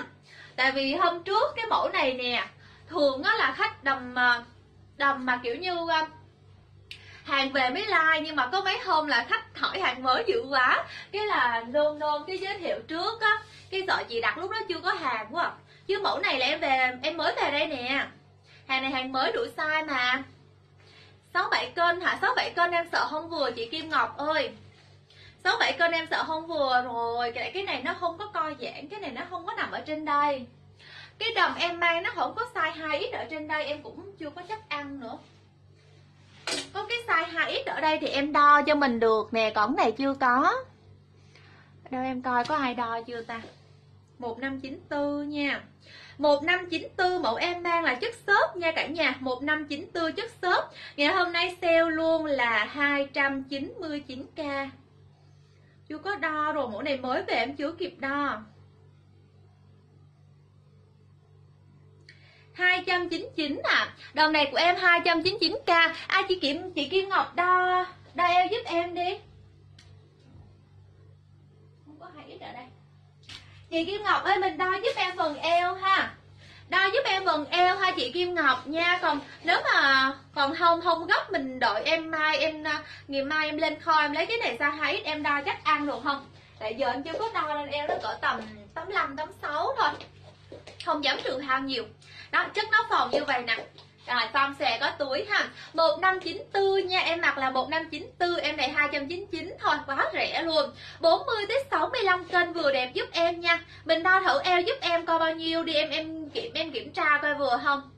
Tại vì hôm trước cái mẫu này nè, thường á là khách đầm đầm mà kiểu như hàng về mới like, nhưng mà có mấy hôm là khách hỏi hàng mới dữ quá, cái là nôn nôn cái giới thiệu trước á, cái sợ chị đặt lúc đó chưa có hàng quá à. Chứ mẫu này là em về, em mới về đây nè, hàng này hàng mới đủ size mà. Sáu bảy cân hả? Sáu bảy cân em sợ không vừa chị Kim Ngọc ơi, sáu bảy cân em sợ không vừa rồi. Cái, cái này nó không có co giãn, cái này nó không có nằm ở trên đây. Cái đầm em mang nó không có size hai ích ở trên đây, em cũng chưa có chắc ăn nữa. Có cái size hai ích ở đây thì em đo cho mình được nè, còn này chưa có. Đâu em coi có ai đo chưa ta. Một năm chín tư nha. Một năm chín tư mẫu em mang là chất xốp nha cả nhà. Một năm chín tư chất xốp. Ngày hôm nay sale luôn là hai trăm chín mươi chín k. Chưa có đo rồi, mẫu này mới về em chưa kịp đo. Hai trăm chín mươi chín à. Đồng này của em hai trăm chín mươi chín k. Ai chị Kim, chị Kim Ngọc đo đo eo giúp em đi. Không có hai ít ở đây. Chị Kim Ngọc ơi, mình đo giúp em phần eo ha. Đo giúp em phần eo ha chị Kim Ngọc nha. Còn nếu mà còn không không gấp mình đợi em mai, em ngày mai em lên kho em lấy cái này ra hai ít em đo chắc ăn được không? Tại giờ em chưa có đo lên eo, nó cỡ tầm tám mươi lăm tám mươi sáu thôi. Không dám trừ hao nhiều. Đó, chất nó phồng như vậy nè. Rồi, form xè có túi ha. Một năm chín tư nha, em mặc là một năm chín tư, em này hai trăm chín mươi chín thôi, quá rẻ luôn. Bốn mươi tới sáu mươi lăm cân vừa đẹp giúp em nha. Mình đo thử eo giúp em coi bao nhiêu đi, em em kiểm em kiểm tra coi vừa không.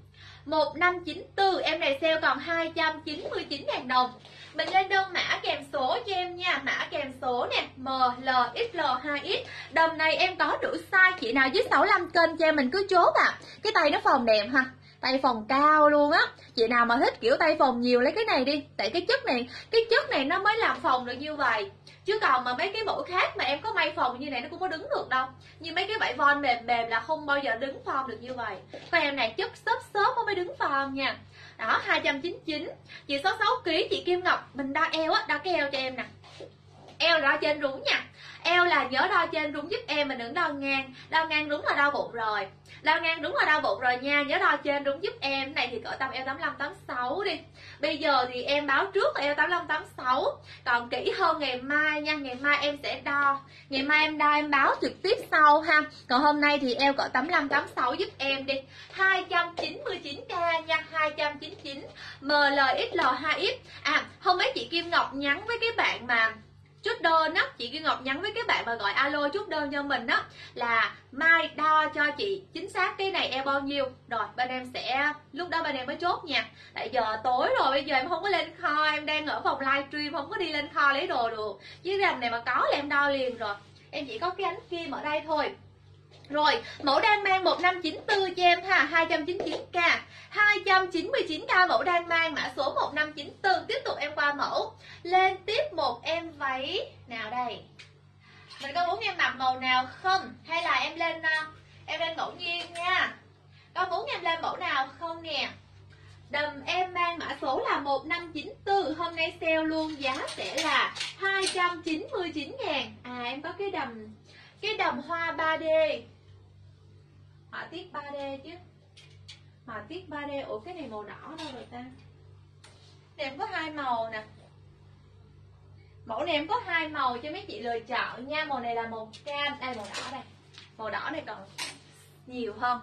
Một năm chín tư, em này sale còn hai trăm chín mươi chín nghìn đồng. Mình lên đơn mã kèm số cho em nha. Mã kèm số nè, M, L, ích lờ, hai ích. Đầm này em có đủ size. Chị nào dưới sáu mươi lăm cân cho em mình cứ chốt à. Cái tay nó phồng đẹp ha, tay phồng cao luôn á. Chị nào mà thích kiểu tay phồng nhiều lấy cái này đi. Tại cái chất này, cái chất này nó mới làm phồng được như vậy. Chứ còn mà mấy cái mẫu khác mà em có may phồng như này nó cũng có đứng được đâu. Như mấy cái vải von mềm mềm là không bao giờ đứng form được như vậy. Còn em này chất xốp xốp nó mới đứng form nha. Đó, hai trăm chín mươi chín. Chị sáu mươi sáu ki lô gam chị Kim Ngọc, mình đo eo á, đo cái eo cho em nè. Eo đo trên rúng nha. Eo là nhớ đo trên rúng giúp em, mình đừng đo ngang. Đo ngang đúng là đo bụng rồi. Đo ngang đúng là đo bụng rồi nha. Nhớ đo trên rúng giúp em. Cái này thì cỡ tầm eo tám mươi lăm tám mươi sáu đi. Bây giờ thì em báo trước là eo tám mươi lăm tám mươi sáu. Còn kỹ hơn ngày mai nha. Ngày mai em sẽ đo. Ngày mai em đo em báo trực tiếp sau ha. Còn hôm nay thì eo cỡ tám mươi lăm tám mươi sáu giúp em đi. Hai trăm chín mươi chín k nha. Hai trăm chín mươi chín em lờ ích lờ hai ích. À, hôm ấy chị Kim Ngọc nhắn với cái bạn mà chốt đơn á, chị Kim Ngọc nhắn với các bạn mà gọi alo chốt đơn cho mình á, là mai đo cho chị chính xác cái này eo bao nhiêu. Rồi bên em sẽ, lúc đó bên em mới chốt nha. Tại giờ tối rồi, bây giờ em không có lên kho, em đang ở phòng livestream không có đi lên kho lấy đồ được. Chứ đầm này mà có là em đo liền rồi. Em chỉ có cái ánh kim ở đây thôi. Rồi, mẫu đang mang một năm chín tư cho em ha, hai trăm chín mươi chín k. hai trăm chín mươi chín k mẫu đang mang, mã số một năm chín tư. Tiếp tục em qua mẫu. Lên tiếp một em váy nào đây. Mình có muốn em mặc màu nào không? Hay là em lên em lên ngẫu nhiên nha. Có muốn em lên mẫu nào không nè? Đầm em mang mã số là một năm chín tư. Hôm nay sale luôn, giá sẽ là hai trăm chín mươi chín ngàn. À, em có cái đầm Cái đầm hoa ba D, họa tiết ba D chứ, họa tiết ba D. Ủa cái này màu đỏ đâu rồi ta? Này em có hai màu nè. Mẫu này em có hai màu cho mấy chị lựa chọn nha. Màu này là màu cam, đây màu đỏ đây. Màu đỏ này còn nhiều không?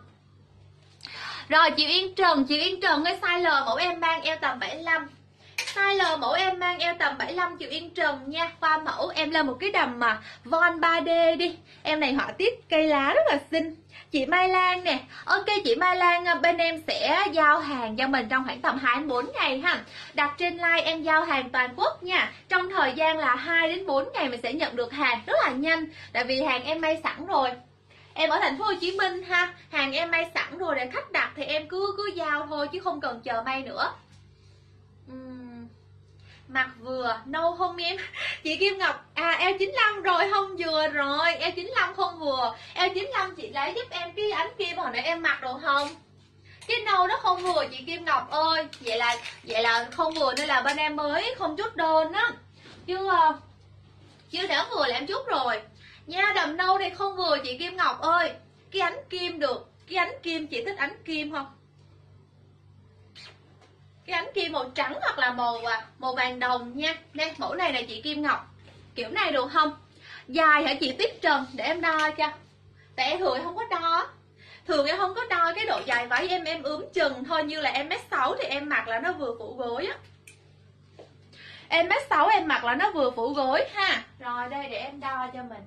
Rồi chị Yên Trần, chị Yên Trần ơi size L mẫu em mang eo tầm bảy mươi lăm. Size L mẫu em mang eo tầm bảy mươi lăm chị Yên Trần nha. Qua mẫu em lên một cái đầm mà von ba D đi. Em này họa tiết cây lá rất là xinh. Chị Mai Lan nè, ok chị Mai Lan bên em sẽ giao hàng cho mình trong khoảng tầm hai đến bốn ngày ha. Đặt trên like em giao hàng toàn quốc nha. Trong thời gian là hai đến bốn ngày mình sẽ nhận được hàng rất là nhanh. Tại vì hàng em may sẵn rồi. Em ở thành phố Hồ Chí Minh ha, hàng em may sẵn rồi để khách đặt thì em cứ cứ giao thôi chứ không cần chờ may nữa. Uhm. Mặc vừa, nâu không em? Chị Kim Ngọc, à eo chín lăm rồi không vừa rồi, eo chín lăm không vừa. eo chín lăm chị lấy giúp em cái ánh kia mà hồi nãy em mặc được không? Cái nâu nó không vừa chị Kim Ngọc ơi, vậy là vậy là không vừa nên là bên em mới không chút đơn á. Chứ chứ đã vừa là em chút rồi. Nha, đầm nâu này không vừa chị Kim Ngọc ơi. Cái ánh kim được. Cái ánh kim chị thích ánh kim không? Cái ánh kim màu trắng hoặc là màu màu vàng đồng nha. Đây mẫu này là chị Kim Ngọc. Kiểu này được không? Dài hả chị Tiếp Trần? Để em đo cho. Tại em thường em không có đo. Thường em không có đo cái độ dài váy em em ướm chừng thôi. Như là em mét sáu thì em mặc là nó vừa phủ gối á. Em mét sáu em mặc là nó vừa phủ gối ha. Rồi đây để em đo cho mình.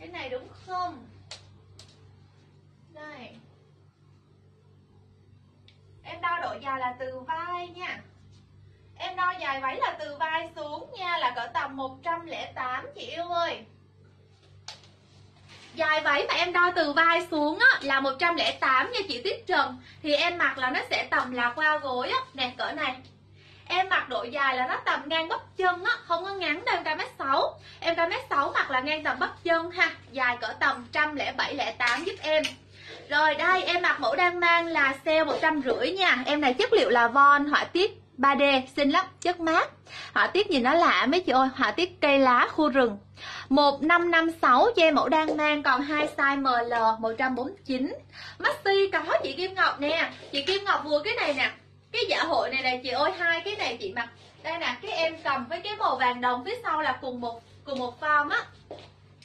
Cái này đúng không? Đây. Em đo độ dài là từ vai nha. Em đo dài váy là từ vai xuống nha. Là cỡ tầm một trăm lẻ tám chị yêu ơi. Dài váy mà em đo từ vai xuống á, là một trăm lẻ tám nha chị Tiết Trần. Thì em mặc là nó sẽ tầm là qua gối á. Nè cỡ này. Em mặc độ dài là nó tầm ngang bắp chân á, không có ngắn đâu, em cao mét sáu. Em cao mét sáu mặc là ngang tầm bắp chân ha, dài cỡ tầm một trăm lẻ bảy, một trăm lẻ tám giúp em. Rồi đây, em mặc mẫu đang mang là sale một trăm rưỡi nha. Em này chất liệu là von, họa tiết ba D, xinh lắm, chất mát. Họa tiết nhìn nó lạ mấy chị ơi, họa tiết cây lá khu rừng. một năm năm sáu cho em mẫu đang mang, còn hai size em lờ một trăm bốn mươi chín. Maxi có chị Kim Ngọc nè, chị Kim Ngọc vừa cái này nè. Cái dạ hội này nè chị ơi, hai cái này chị mặc. Đây nè, cái em cầm với cái màu vàng đồng phía sau là cùng một cùng một form á.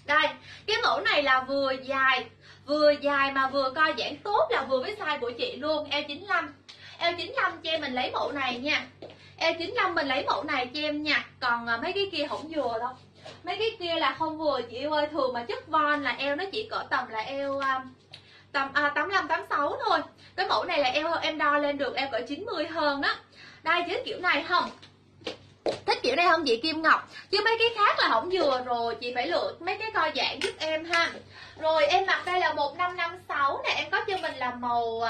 Đây, cái mẫu này là vừa dài, vừa dài mà vừa co giãn tốt, là vừa với size của chị luôn, eo chín lăm. eo chín lăm cho em mình lấy mẫu này nha. eo chín lăm mình lấy mẫu này cho em nha. Còn mấy cái kia không vừa đâu. Mấy cái kia là không vừa chị yêu ơi, thường mà chất von là eo nó chỉ cỡ tầm là eo tầm à, tám mươi lăm, tám mươi sáu thôi. Cái mẫu này là em em đo lên được em cỡ chín mươi hơn á. Đây chứ kiểu này không? Thích kiểu này không chị Kim Ngọc? Chứ mấy cái khác là không vừa rồi, chị phải lựa mấy cái co giãn giúp em ha. Rồi em mặc đây là một năm năm sáu nè, em có cho mình là màu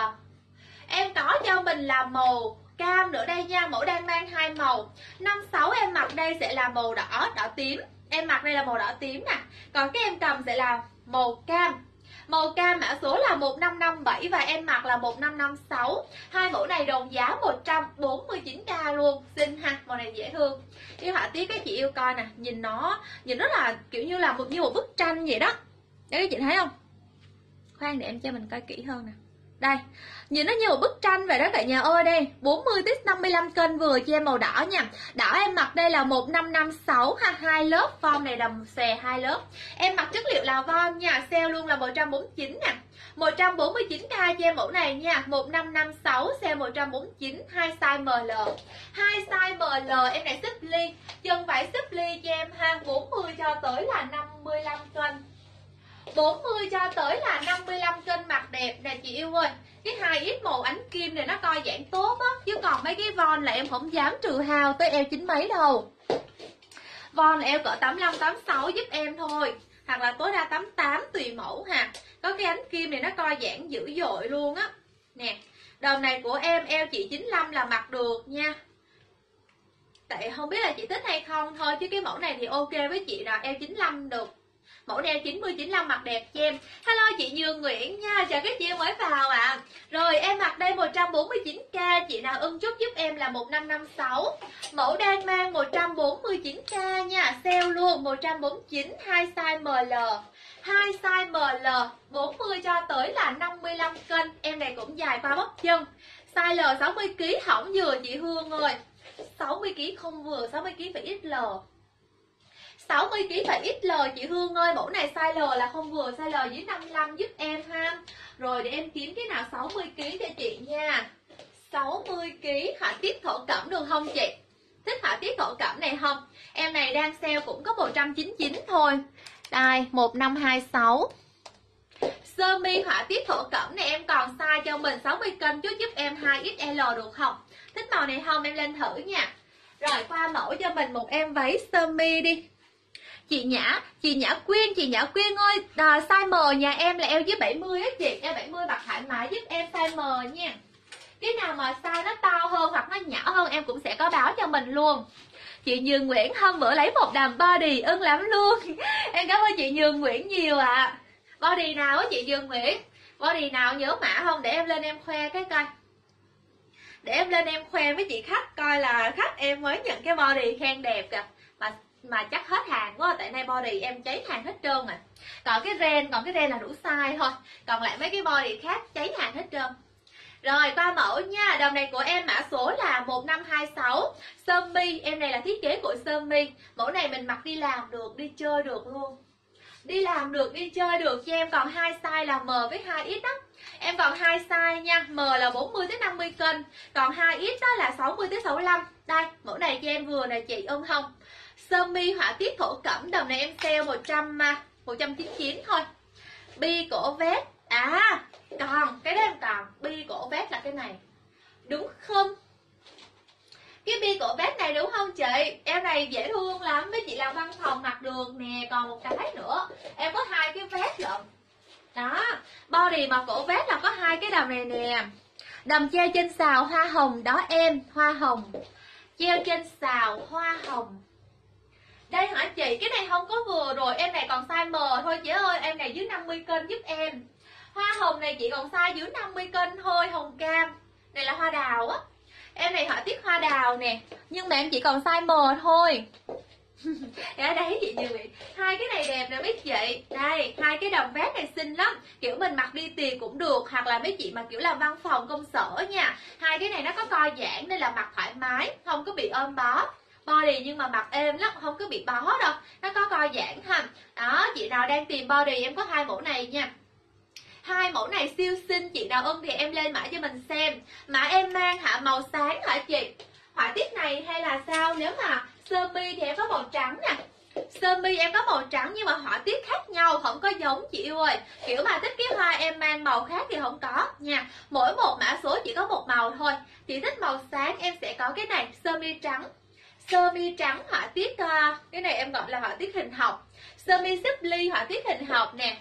em có cho mình là màu cam nữa đây nha, mẫu đang mang hai màu. năm sáu em mặc đây sẽ là màu đỏ, đỏ tím. Em mặc đây là màu đỏ tím nè. Còn cái em cầm sẽ là màu cam. Màu cam mã số là một năm năm bảy và em mặc là một năm năm sáu. Hai mẫu này đồng giá một trăm bốn mươi chín k luôn. Xinh ha, màu này dễ thương. Yêu họa tiết các chị yêu coi nè, nhìn nó nhìn rất là kiểu như là một như một bức tranh vậy đó. Để các chị thấy không? Khoan để em cho mình coi kỹ hơn nè. Đây, nhìn nó như một bức tranh vậy đó cả nhà ơi đây. bốn mươi tiết năm mươi lăm cân vừa cho em màu đỏ nha. Đỏ em mặc đây là một năm năm sáu ha, hai lớp, form này là xè hai lớp. Em mặc chất liệu là von nha, sale luôn là một trăm bốn mươi chín nè. một trăm bốn mươi chín k cho em mẫu này nha, một năm năm sáu sale một trăm bốn mươi chín, hai size em lờ. Hai size em lờ em này xếp ly, chân vải xếp ly cho em ha, bốn mươi cho tới là năm mươi lăm cân. bốn mươi cho tới là năm mươi lăm cân mặc đẹp nè chị yêu ơi. Cái hai ích màu ánh kim này nó coi dạng tốt á. Chứ còn mấy cái von là em không dám trừ hao tới eo chín mấy đâu. Von là eo cỡ tám mươi lăm, tám mươi sáu giúp em thôi. Hoặc là tối đa tám mươi tám tùy mẫu ha. Có cái ánh kim này nó coi dạng dữ dội luôn á. Nè, đầm này của em eo chị chín mươi lăm là mặc được nha. Tại không biết là chị thích hay không thôi. Chứ cái mẫu này thì ok với chị rồi, eo chín mươi lăm được. mẫu đen chín mươi chín lăm mặc đẹp cho em. Hello chị Nhường Nguyễn nha, chào các chị em mới vào ạ. À. Rồi em mặc đây một trăm bốn mươi chín k, chị nào ưng chút giúp em là một năm năm sáu. Mẫu đen mang một trăm bốn mươi chín k nha, sale luôn một trăm bốn mươi chín, hai size em lờ. Hai size em lờ bốn mươi cho tới là năm mươi lăm cân. Em này cũng dài qua bắp chân. Size L sáu mươi ki lô gam hỏng vừa chị Hương ơi. sáu mươi ki lô gam không vừa, sáu mươi ki lô gam phải ích lờ. sáu mươi ki lô gam phải ích lờ chị Hương ơi, mẫu này size L là không vừa, size L dưới năm mươi lăm giúp em ha. Rồi để em kiếm cái nào sáu mươi ki lô gam cho chị nha. sáu mươi ki lô gam họa tiết thổ cẩm được không chị? Thích họa tiết thổ cẩm này không? Em này đang sale cũng có một trăm chín mươi chín thôi. Đây, một năm hai sáu. Sơ mi họa tiết thổ cẩm này em còn size cho mình sáu mươi cân chút giúp em hai ích lờ được không? Thích màu này không? Em lên thử nha. Rồi qua mẫu cho mình một em váy sơ mi đi. Chị Nhã, chị Nhã Quyên, chị Nhã Quyên ơi, à, size M nhà em là eo dưới bảy mươi á chị. Eo bảy mươi mặc thoải mái giúp em size M nha. Cái nào mà size nó to hơn hoặc nó nhỏ hơn em cũng sẽ có báo cho mình luôn. Chị Nhường Nguyễn hôm bữa lấy một đầm body ưng lắm luôn. Em cảm ơn chị Nhường Nguyễn nhiều ạ. À. Body nào á chị Dương Nguyễn? Body nào nhớ mã không? Để em lên em khoe cái coi. Để em lên em khoe với chị khách coi là khách em mới nhận cái body khen đẹp kìa. Mà mà chắc hết hàng quá, tại nay body em cháy hàng hết trơn à. Còn cái ren, còn cái ren là đủ size thôi. Còn lại mấy cái body khác cháy hàng hết trơn. Rồi qua mẫu nha, đầm này của em mã số là một năm hai sáu. Sơ mi, em này là thiết kế của sơ mi. Mẫu này mình mặc đi làm được, đi chơi được luôn. Đi làm được, đi chơi được cho em còn hai size là M với hai ích đó. Em còn hai size nha, M là bốn mươi tới năm mươi cân, còn hai ích đó là sáu mươi tới sáu mươi lăm. Đây, mẫu này cho em vừa nè chị ưng không? Sơ mi họa tiết thổ cẩm, đầm này em sale một trăm chín mươi chín thôi. Bi cổ vét. À, còn cái đó em còn, bi cổ vét là cái này. Đúng không? Cái bi cổ vét này đúng không chị? Em này dễ thương lắm, mấy chị làm văn phòng mặc đường nè, còn một cái nữa. Em có hai cái vét lận. Đó, body mà cổ vét là có hai cái đầm này nè. Đầm treo trên xào hoa hồng đó em, hoa hồng. Treo trên xào hoa hồng. Đây hả chị, cái này không có vừa rồi, em này còn size M thôi chị ơi, em này dưới năm mươi cân giúp em. Hoa hồng này chị còn size dưới năm mươi cân thôi, hồng cam. Này là hoa đào á. Em này họa tiết hoa đào nè, nhưng mà em chỉ còn size M thôi. Ở đấy chị Như Nguyễn. Hai cái này đẹp nè mấy chị. Đây, hai cái đầm vest này xinh lắm. Kiểu mình mặc đi tiệc cũng được, hoặc là mấy chị mà kiểu làm văn phòng công sở nha. Hai cái này nó có co giãn nên là mặc thoải mái, không có bị ôm bó. Body nhưng mà mặc êm lắm, không có bị bó đâu. Nó có co giãn ha. Đó, chị nào đang tìm body em có hai mẫu này nha. Hai mẫu này siêu xinh, chị nào ưng thì em lên mã cho mình xem. Mã em mang hả, màu sáng hả chị? Họa tiết này hay là sao? Nếu mà sơ mi thì em có màu trắng nè. Sơ mi em có màu trắng nhưng mà họa tiết khác nhau, không có giống chị yêu ơi. Kiểu mà thích cái hoa em mang màu khác thì không có nha. Mỗi một mã số chỉ có một màu thôi. Chị thích màu sáng em sẽ có cái này, sơ mi trắng. Sơ mi trắng họa tiết, cái này em gọi là họa tiết hình học. Sơ mi xếp ly họa tiết hình học nè.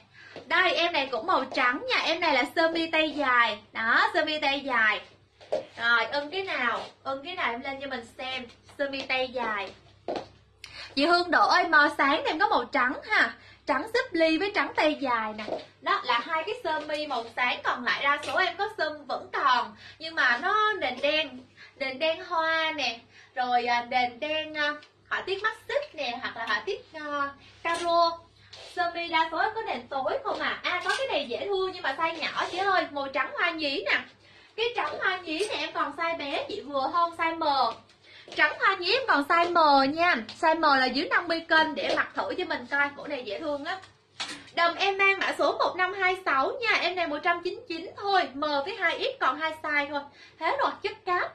Đây em này cũng màu trắng nha, em này là sơ mi tay dài. Đó, sơ mi tay dài. Rồi, ưng cái nào? Ưng cái nào em lên cho mình xem. Sơ mi tay dài. Chị Hương Đỗ ơi, màu sáng em có màu trắng ha. Trắng xếp ly với trắng tay dài nè. Đó là hai cái sơ mi màu sáng, còn lại đa số em có sơ vẫn còn. Nhưng mà nó nền đen, nền đen hoa nè. Rồi nền đen họa tiết mắt xích nè, hoặc là họa tiết uh, caro. Sơ mi đa số có nền tối không à? À có cái này dễ thương nhưng mà size nhỏ chị ơi. Màu trắng hoa nhí nè. Cái trắng hoa nhí này em còn size bé chị vừa không? Size M. Trắng hoa nhí em còn size M nha. Size M là dưới năm mươi cân. Để mặc thử cho mình coi. Mẫu này dễ thương á. Đầm em mang mã số một năm hai sáu nha. Em này một trăm chín mươi chín thôi. M với hai ích còn hai size thôi. Thế rồi chất cáp.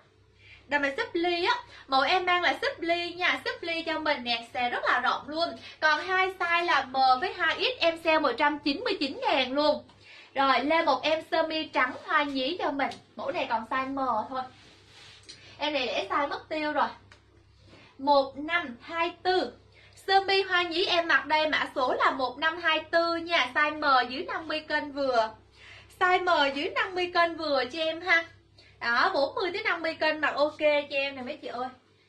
Đầm này xếp ly á, mẫu em mang là xếp ly nha, xếp ly cho mình nè, xè rất là rộng luôn. Còn hai size là M với hai ích em sale một trăm chín mươi chín ngàn luôn. Rồi lên một em sơ mi trắng hoa nhí cho mình, mẫu này còn size M thôi. Em này để size mất tiêu rồi. một năm hai tư. Sơ mi hoa nhí em mặc đây mã số là một năm hai tư nha, size M dưới năm mươi cân vừa. Size M dưới năm mươi cân vừa cho em ha. Đó, bốn mươi tới năm mươi cân mặc ok cho em này mấy chị ơi.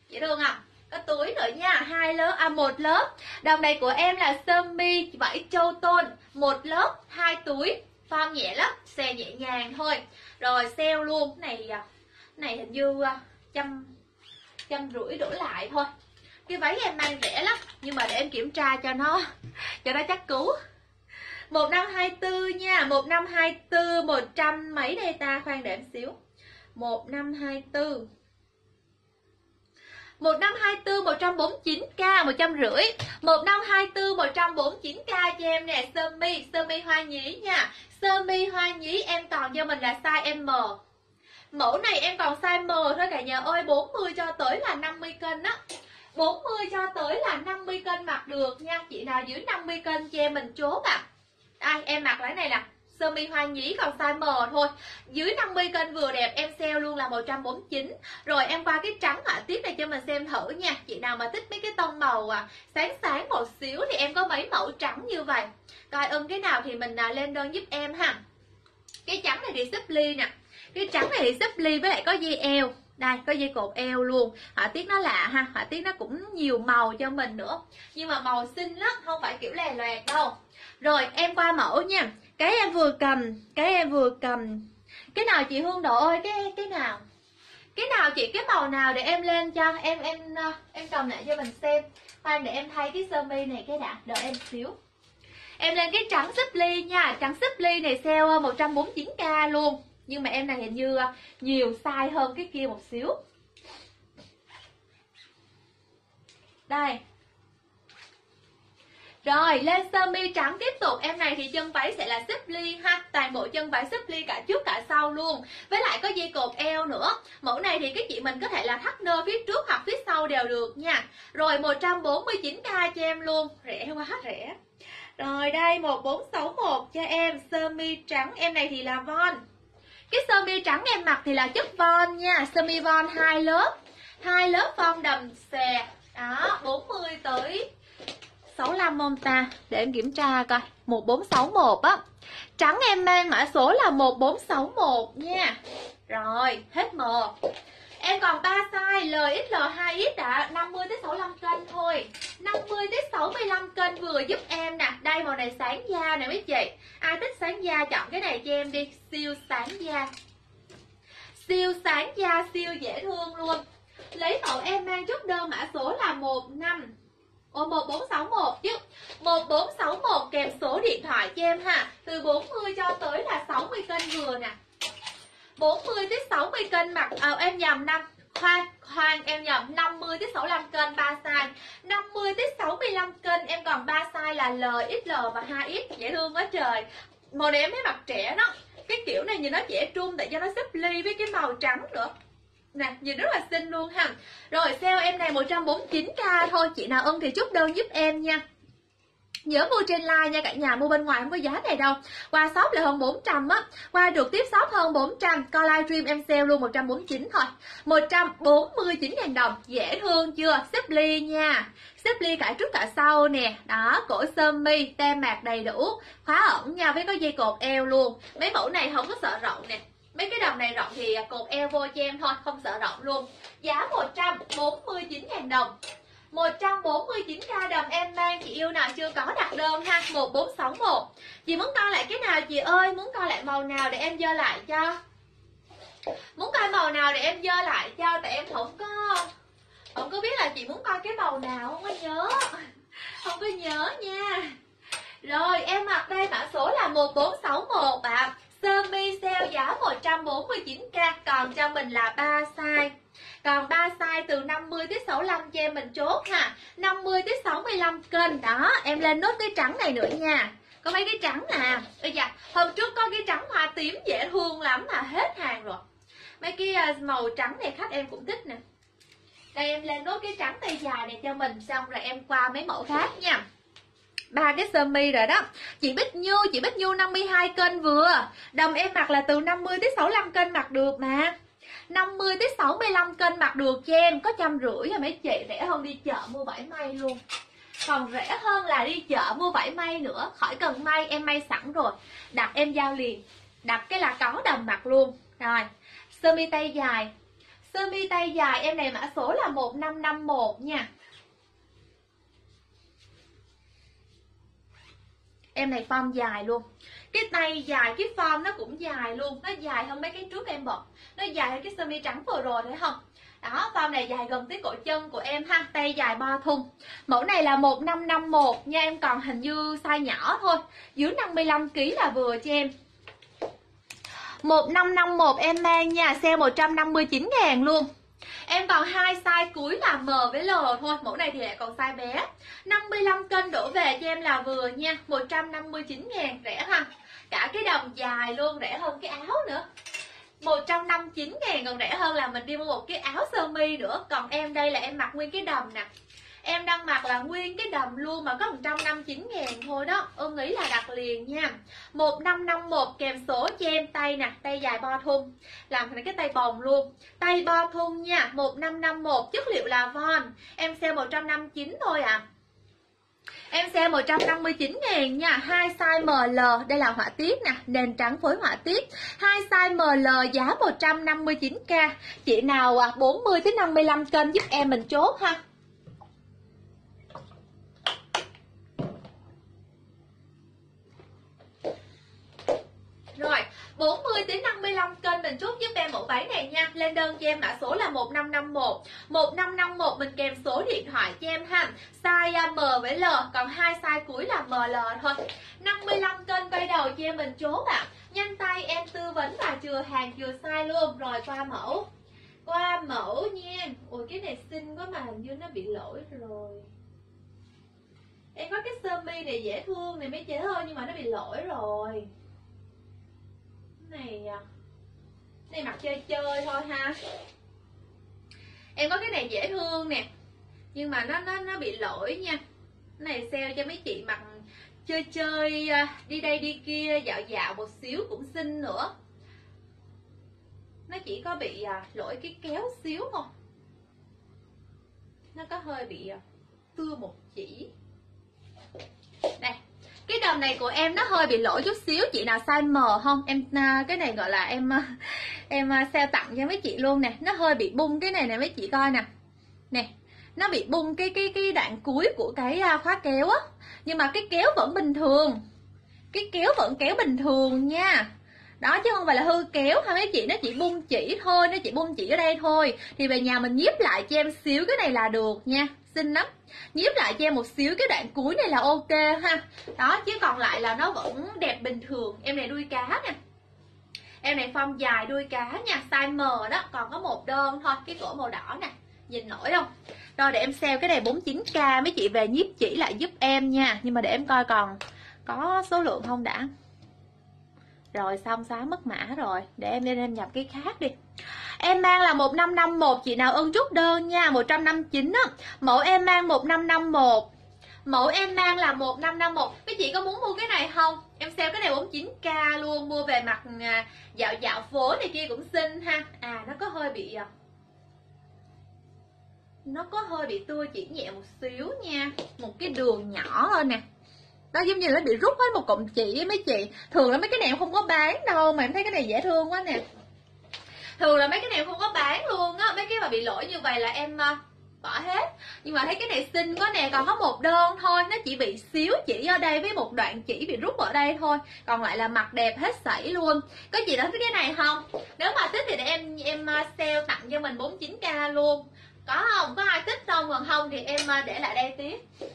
Dễ thương không? Có túi nữa nha, hai lớp, à một lớp. Đồng này của em là sơ mi vải châu tôn, một lớp, hai túi, form nhẹ lắm, xe nhẹ nhàng thôi. Rồi sale luôn, cái này cái này hình như trăm trăm rưỡi đổ lại thôi. Cái váy em mang rẻ lắm, nhưng mà để em kiểm tra cho nó cho nó chắc cú. Một năm hai tư nha, một năm hai tư, một trăm mấy đây ta, khoan để em xíu. Một năm hai tư, một năm hai tư một trăm bốn mươi chín k, một trăm rưỡi. Một năm hai tư một trăm bốn mươi chín k cho em nè. Sơ mi, sơ mi hoa nhí nha. Sơ mi hoa nhí em còn cho mình là size M. Mẫu này em còn size M thôi cả nhà ơi. Bốn mươi cho tới là năm mươi cân á, bốn mươi cho tới là năm mươi cân mặc được nha. Chị nào dưới năm mươi cân cho em mình chốt ạ. À. Đây em mặc cái này là sơ mi hoa nhí còn size M thôi. Dưới năm mươi cân vừa đẹp em sale luôn là một trăm bốn mươi chín. Rồi em qua cái trắng họa tiết này cho mình xem thử nha. Chị nào mà thích mấy cái tông màu à, sáng sáng một xíu thì em có mấy mẫu trắng như vậy. Coi ưng cái nào thì mình à, lên đơn giúp em ha. Cái trắng này thì xếp ly nè. Cái trắng này thì xếp ly với lại có dây eo. Đây, có dây cột eo luôn. Họa tiết nó lạ ha, họa tiết nó cũng nhiều màu cho mình nữa. Nhưng mà màu xinh lắm, không phải kiểu lè loẹt đâu. Rồi, em qua mẫu nha. Cái em vừa cầm, cái em vừa cầm. Cái nào chị Hương Đỗ ơi, cái cái nào? Cái nào chị, cái màu nào để em lên cho, em em em cầm lại cho mình xem. Khoan để em thay cái sơ mi này cái đã, đợi em xíu. Em lên cái trắng xếp ly nha, trắng xếp ly này sale một trăm bốn mươi chín k luôn. Nhưng mà em này hình như nhiều size hơn cái kia một xíu. Đây. Rồi, lên sơ mi trắng tiếp tục. Em này thì chân váy sẽ là xếp ly ha. Toàn bộ chân váy xếp ly cả trước cả sau luôn. Với lại có dây cột eo nữa. Mẫu này thì các chị mình có thể là thắt nơ phía trước hoặc phía sau đều được nha. Rồi một trăm bốn mươi chín k cho em luôn. Rẻ quá, rẻ. Rồi đây một bốn sáu một cho em. Sơ mi trắng em này thì là von. Cái sơ mi trắng em mặc thì là chất von nha. Sơ mi von hai lớp, hai lớp form đầm xè. Đó, bốn mươi tới sáu mươi lăm không ta. Để em kiểm tra coi. Một bốn sáu một á. Trắng em mang mã số là một bốn sáu một nha. Rồi, hết mờ. Em còn ba size lờ ích lờ hai ích đã, năm mươi tới sáu mươi lăm cân thôi. năm mươi tới sáu mươi lăm cân vừa giúp em nè. Đây màu này sáng da nè mấy chị. Ai thích sáng da chọn cái này cho em đi, siêu sáng da. Siêu sáng da, siêu dễ thương luôn. Lấy mẫu em mang chốt đơn mã số là một năm. Ồ một bốn sáu một chứ. một bốn sáu một kèm số điện thoại cho em ha. Từ bốn mươi cho tới là sáu mươi cân vừa nè. bốn mươi tới sáu mươi cân mặc à, em nhầm năm. Khoan, khoan em nhầm năm mươi tới sáu mươi lăm cân ba size. năm mươi tới sáu mươi lăm cân em còn ba size là lờ ích lờ và hai ích. Dễ thương quá trời. Màu này em thấy mặc trẻ đó. Cái kiểu này nhìn nó dễ trung tại do nó xếp ly với cái màu trắng nữa. Nè, nhìn rất là xinh luôn ha. Rồi sale em này một trăm bốn mươi chín k thôi. Chị nào ưng thì chốt đơn giúp em nha. Nhớ mua trên live nha cả nhà, mua bên ngoài không có giá này đâu. Qua shop là hơn bốn trăm á, qua được tiếp shop hơn bốn trăm. Coi livestream em sale luôn một trăm bốn mươi chín thôi, một trăm bốn mươi chín nghìn đồng. Dễ thương chưa, xếp ly nha, xếp ly cả trước cả sau nè. Đó, cổ sơ mi, tem mạc đầy đủ, khóa ẩn nha, với có dây cột eo luôn. Mấy mẫu này không có sợ rộng nè. Mấy cái đồng này rộng thì cột eo vô cho em thôi, không sợ rộng luôn. Giá một trăm bốn mươi chín nghìn đồng, một trăm bốn mươi chín k đồng em mang. Chị yêu nào chưa có đặt đơn ha. Một bốn sáu một. Chị muốn coi lại cái nào chị ơi? Muốn coi lại màu nào để em dơ lại cho? Muốn coi màu nào để em dơ lại cho? Tại em không có Không có biết là chị muốn coi cái màu nào. Không có nhớ Không có nhớ nha. Rồi em mặc đây mã số là một bốn sáu một ạ. à. Sơ mi sale giá một trăm bốn mươi chín k. Còn cho mình là ba size. Còn ba size từ năm mươi tới sáu mươi lăm cho em mình chốt ha. năm mươi tới sáu mươi lăm cân. Đó, em lên nốt cái trắng này nữa nha. Có mấy cái trắng nè. Ôi dạ, hôm trước có cái trắng hoa tím dễ thương lắm mà hết hàng rồi. Mấy cái màu trắng này khách em cũng thích nè. Đây em lên nốt cái trắng tay dài này cho mình. Xong rồi em qua mấy mẫu khác nha. Ba cái sơ mi rồi đó. Chị Bích Nhu, chị Bích Nhu năm mươi hai cân vừa. Đồng em mặc là từ năm mươi tới sáu mươi lăm cân mặc được mà. năm mươi tới sáu mươi lăm cân mặc được cho em. Có trăm rưỡi rồi mấy chị. Rẻ hơn đi chợ mua vải may luôn. Còn rẻ hơn là đi chợ mua vải may nữa. Khỏi cần may, em may sẵn rồi. Đặt em giao liền. Đặt cái là có đầm mặc luôn. Rồi, sơ mi tay dài. Sơ mi tay dài, em này mã số là một năm năm một nha. Em này form dài luôn. Cái tay dài, cái form nó cũng dài luôn. Nó dài hơn mấy cái trước em bật. Nó dài hơn cái sơ mi trắng vừa rồi, thấy không? Đó, form này dài gần tới cổ chân của em ha. Tay dài bo thun. Mẫu này là một năm năm một nha. Em còn hình như size nhỏ thôi. Dưới năm mươi lăm ki lô gam là vừa cho em. một năm năm một em mang nha. Sale một trăm năm mươi chín ngàn luôn. Em còn hai size cuối là M với L thôi. Mẫu này thì lại còn size bé. Năm mươi lăm cân đổ về cho em là vừa nha. Một trăm năm mươi chín ngàn rẻ ha. Cả cái đầm dài luôn, rẻ hơn cái áo nữa. Một trăm năm mươi chín ngàn còn rẻ hơn là mình đi mua một cái áo sơ mi nữa. Còn em đây là em mặc nguyên cái đầm nè. Em đang mặc là nguyên cái đầm luôn mà có một trăm năm mươi chín ngàn thôi đó. Ôm nghĩ là đặt liền nha. một năm năm một kèm số cho em. Tay nè, tay dài bo thun. Làm thành cái tay bồng luôn. Tay bo thun nha, một năm năm một. Chất liệu là von. Em sale một trăm năm mươi chín thôi à. Em sale một trăm năm mươi chín ngàn nha. Hai size em lờ, đây là họa tiết nè, nền trắng phối họa tiết. Hai size em lờ giá một trăm năm mươi chín k. Chị nào bốn mươi tới năm mươi lăm cân giúp em mình chốt ha. Rồi, bốn mươi đến năm mươi lăm kênh mình chốt giúp em mẫu váy này nha. Lên đơn cho em mã số là một năm năm một. một năm năm một mình kèm số điện thoại cho em ha. Size M với L, còn hai size cuối là em lờ thôi. năm mươi lăm kênh quay đầu cho em mình chốt ạ. À. Nhanh tay em tư vấn và chừa hàng chừa size luôn. Rồi qua mẫu. Qua mẫu nha. Ủa cái này xinh quá mà hình như nó bị lỗi rồi. Em có cái sơ mi này dễ thương này mấy chế thôi nhưng mà nó bị lỗi rồi. Này này mặc chơi chơi thôi ha. Em có cái này dễ thương nè nhưng mà nó nó nó bị lỗi nha. Cái này sale cho mấy chị mặc chơi chơi đi đây đi kia dạo dạo một xíu cũng xinh nữa. Nó chỉ có bị lỗi cái kéo xíu thôi, nó có hơi bị tưa một chỉ. Đây, cái đầm này của em nó hơi bị lỗi chút xíu. Chị nào size M không? Em cái này gọi là em em sale tặng cho mấy chị luôn nè. Nó hơi bị bung cái này nè mấy chị coi nè. Nè, nó bị bung cái cái cái đoạn cuối của cái khóa kéo á. Nhưng mà cái kéo vẫn bình thường. Cái kéo vẫn kéo bình thường nha. Đó chứ không phải là hư kéo ha mấy chị, nó chỉ bung chỉ thôi, nó chỉ bung chỉ ở đây thôi. Thì về nhà mình nhíp lại cho em xíu cái này là được nha. Xinh lắm. Nhíp lại cho em một xíu cái đoạn cuối này là ok ha. Đó chứ còn lại là nó vẫn đẹp bình thường. Em này đuôi cá nè. Em này form dài đuôi cá nha, size M đó, còn có một đơn thôi, cái cổ màu đỏ nè. Nhìn nổi không? Rồi để em sale cái này bốn mươi chín k mấy chị về nhíp chỉ lại giúp em nha. Nhưng mà để em coi còn có số lượng không đã. Rồi xong xóa mất mã rồi. Để em lên em nhập cái khác đi. Em mang là một năm năm một. Chị nào ưng rút đơn nha. Một trăm năm mươi chín á. Mẫu em mang một năm năm một. Mẫu em mang là một năm năm một. Mấy chị có muốn mua cái này không? Em sale cái này bốn mươi chín k luôn. Mua về mặt dạo dạo phố này kia cũng xinh ha. À nó có hơi bị Nó có hơi bị tua chỉ nhẹ một xíu nha. Một cái đường nhỏ hơn nè. Đó giống như nó bị rút hết một cụm chỉ mấy chị. Thường là mấy cái này em không có bán đâu. Mà em thấy cái này dễ thương quá nè. Thường là mấy cái này em không có bán luôn á. Mấy cái mà bị lỗi như vậy là em bỏ hết. Nhưng mà thấy cái này xinh quá nè. Còn có một đơn thôi. Nó chỉ bị xíu chỉ ở đây với một đoạn chỉ bị rút ở đây thôi. Còn lại là mặt đẹp hết sảy luôn. Có chị đã thích cái này không? Nếu mà thích thì để em em sale tặng cho mình bốn mươi chín k luôn. Có không? Có ai thích không? Còn không thì em để lại đây tiếp.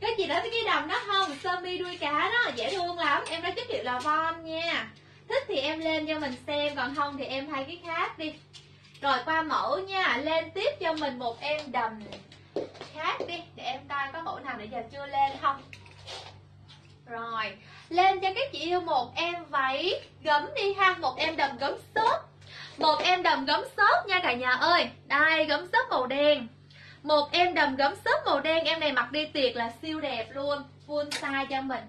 Các chị đã thích cái đầm đó không? Sơ mi đuôi cá đó, dễ thương lắm. Em đã chất liệu là von nha. Thích thì em lên cho mình xem, còn không thì em thay cái khác đi. Rồi qua mẫu nha. Lên tiếp cho mình một em đầm khác đi. Để em coi có mẫu nào nãy giờ chưa lên không. Rồi, lên cho các chị yêu một em váy gấm đi ha. Một em đầm gấm xốp. Một em đầm gấm xốp nha cả nhà ơi. Đây, gấm xốp màu đen. Một em đầm gấm xốp màu đen, em này mặc đi tiệc là siêu đẹp luôn. Full size cho mình.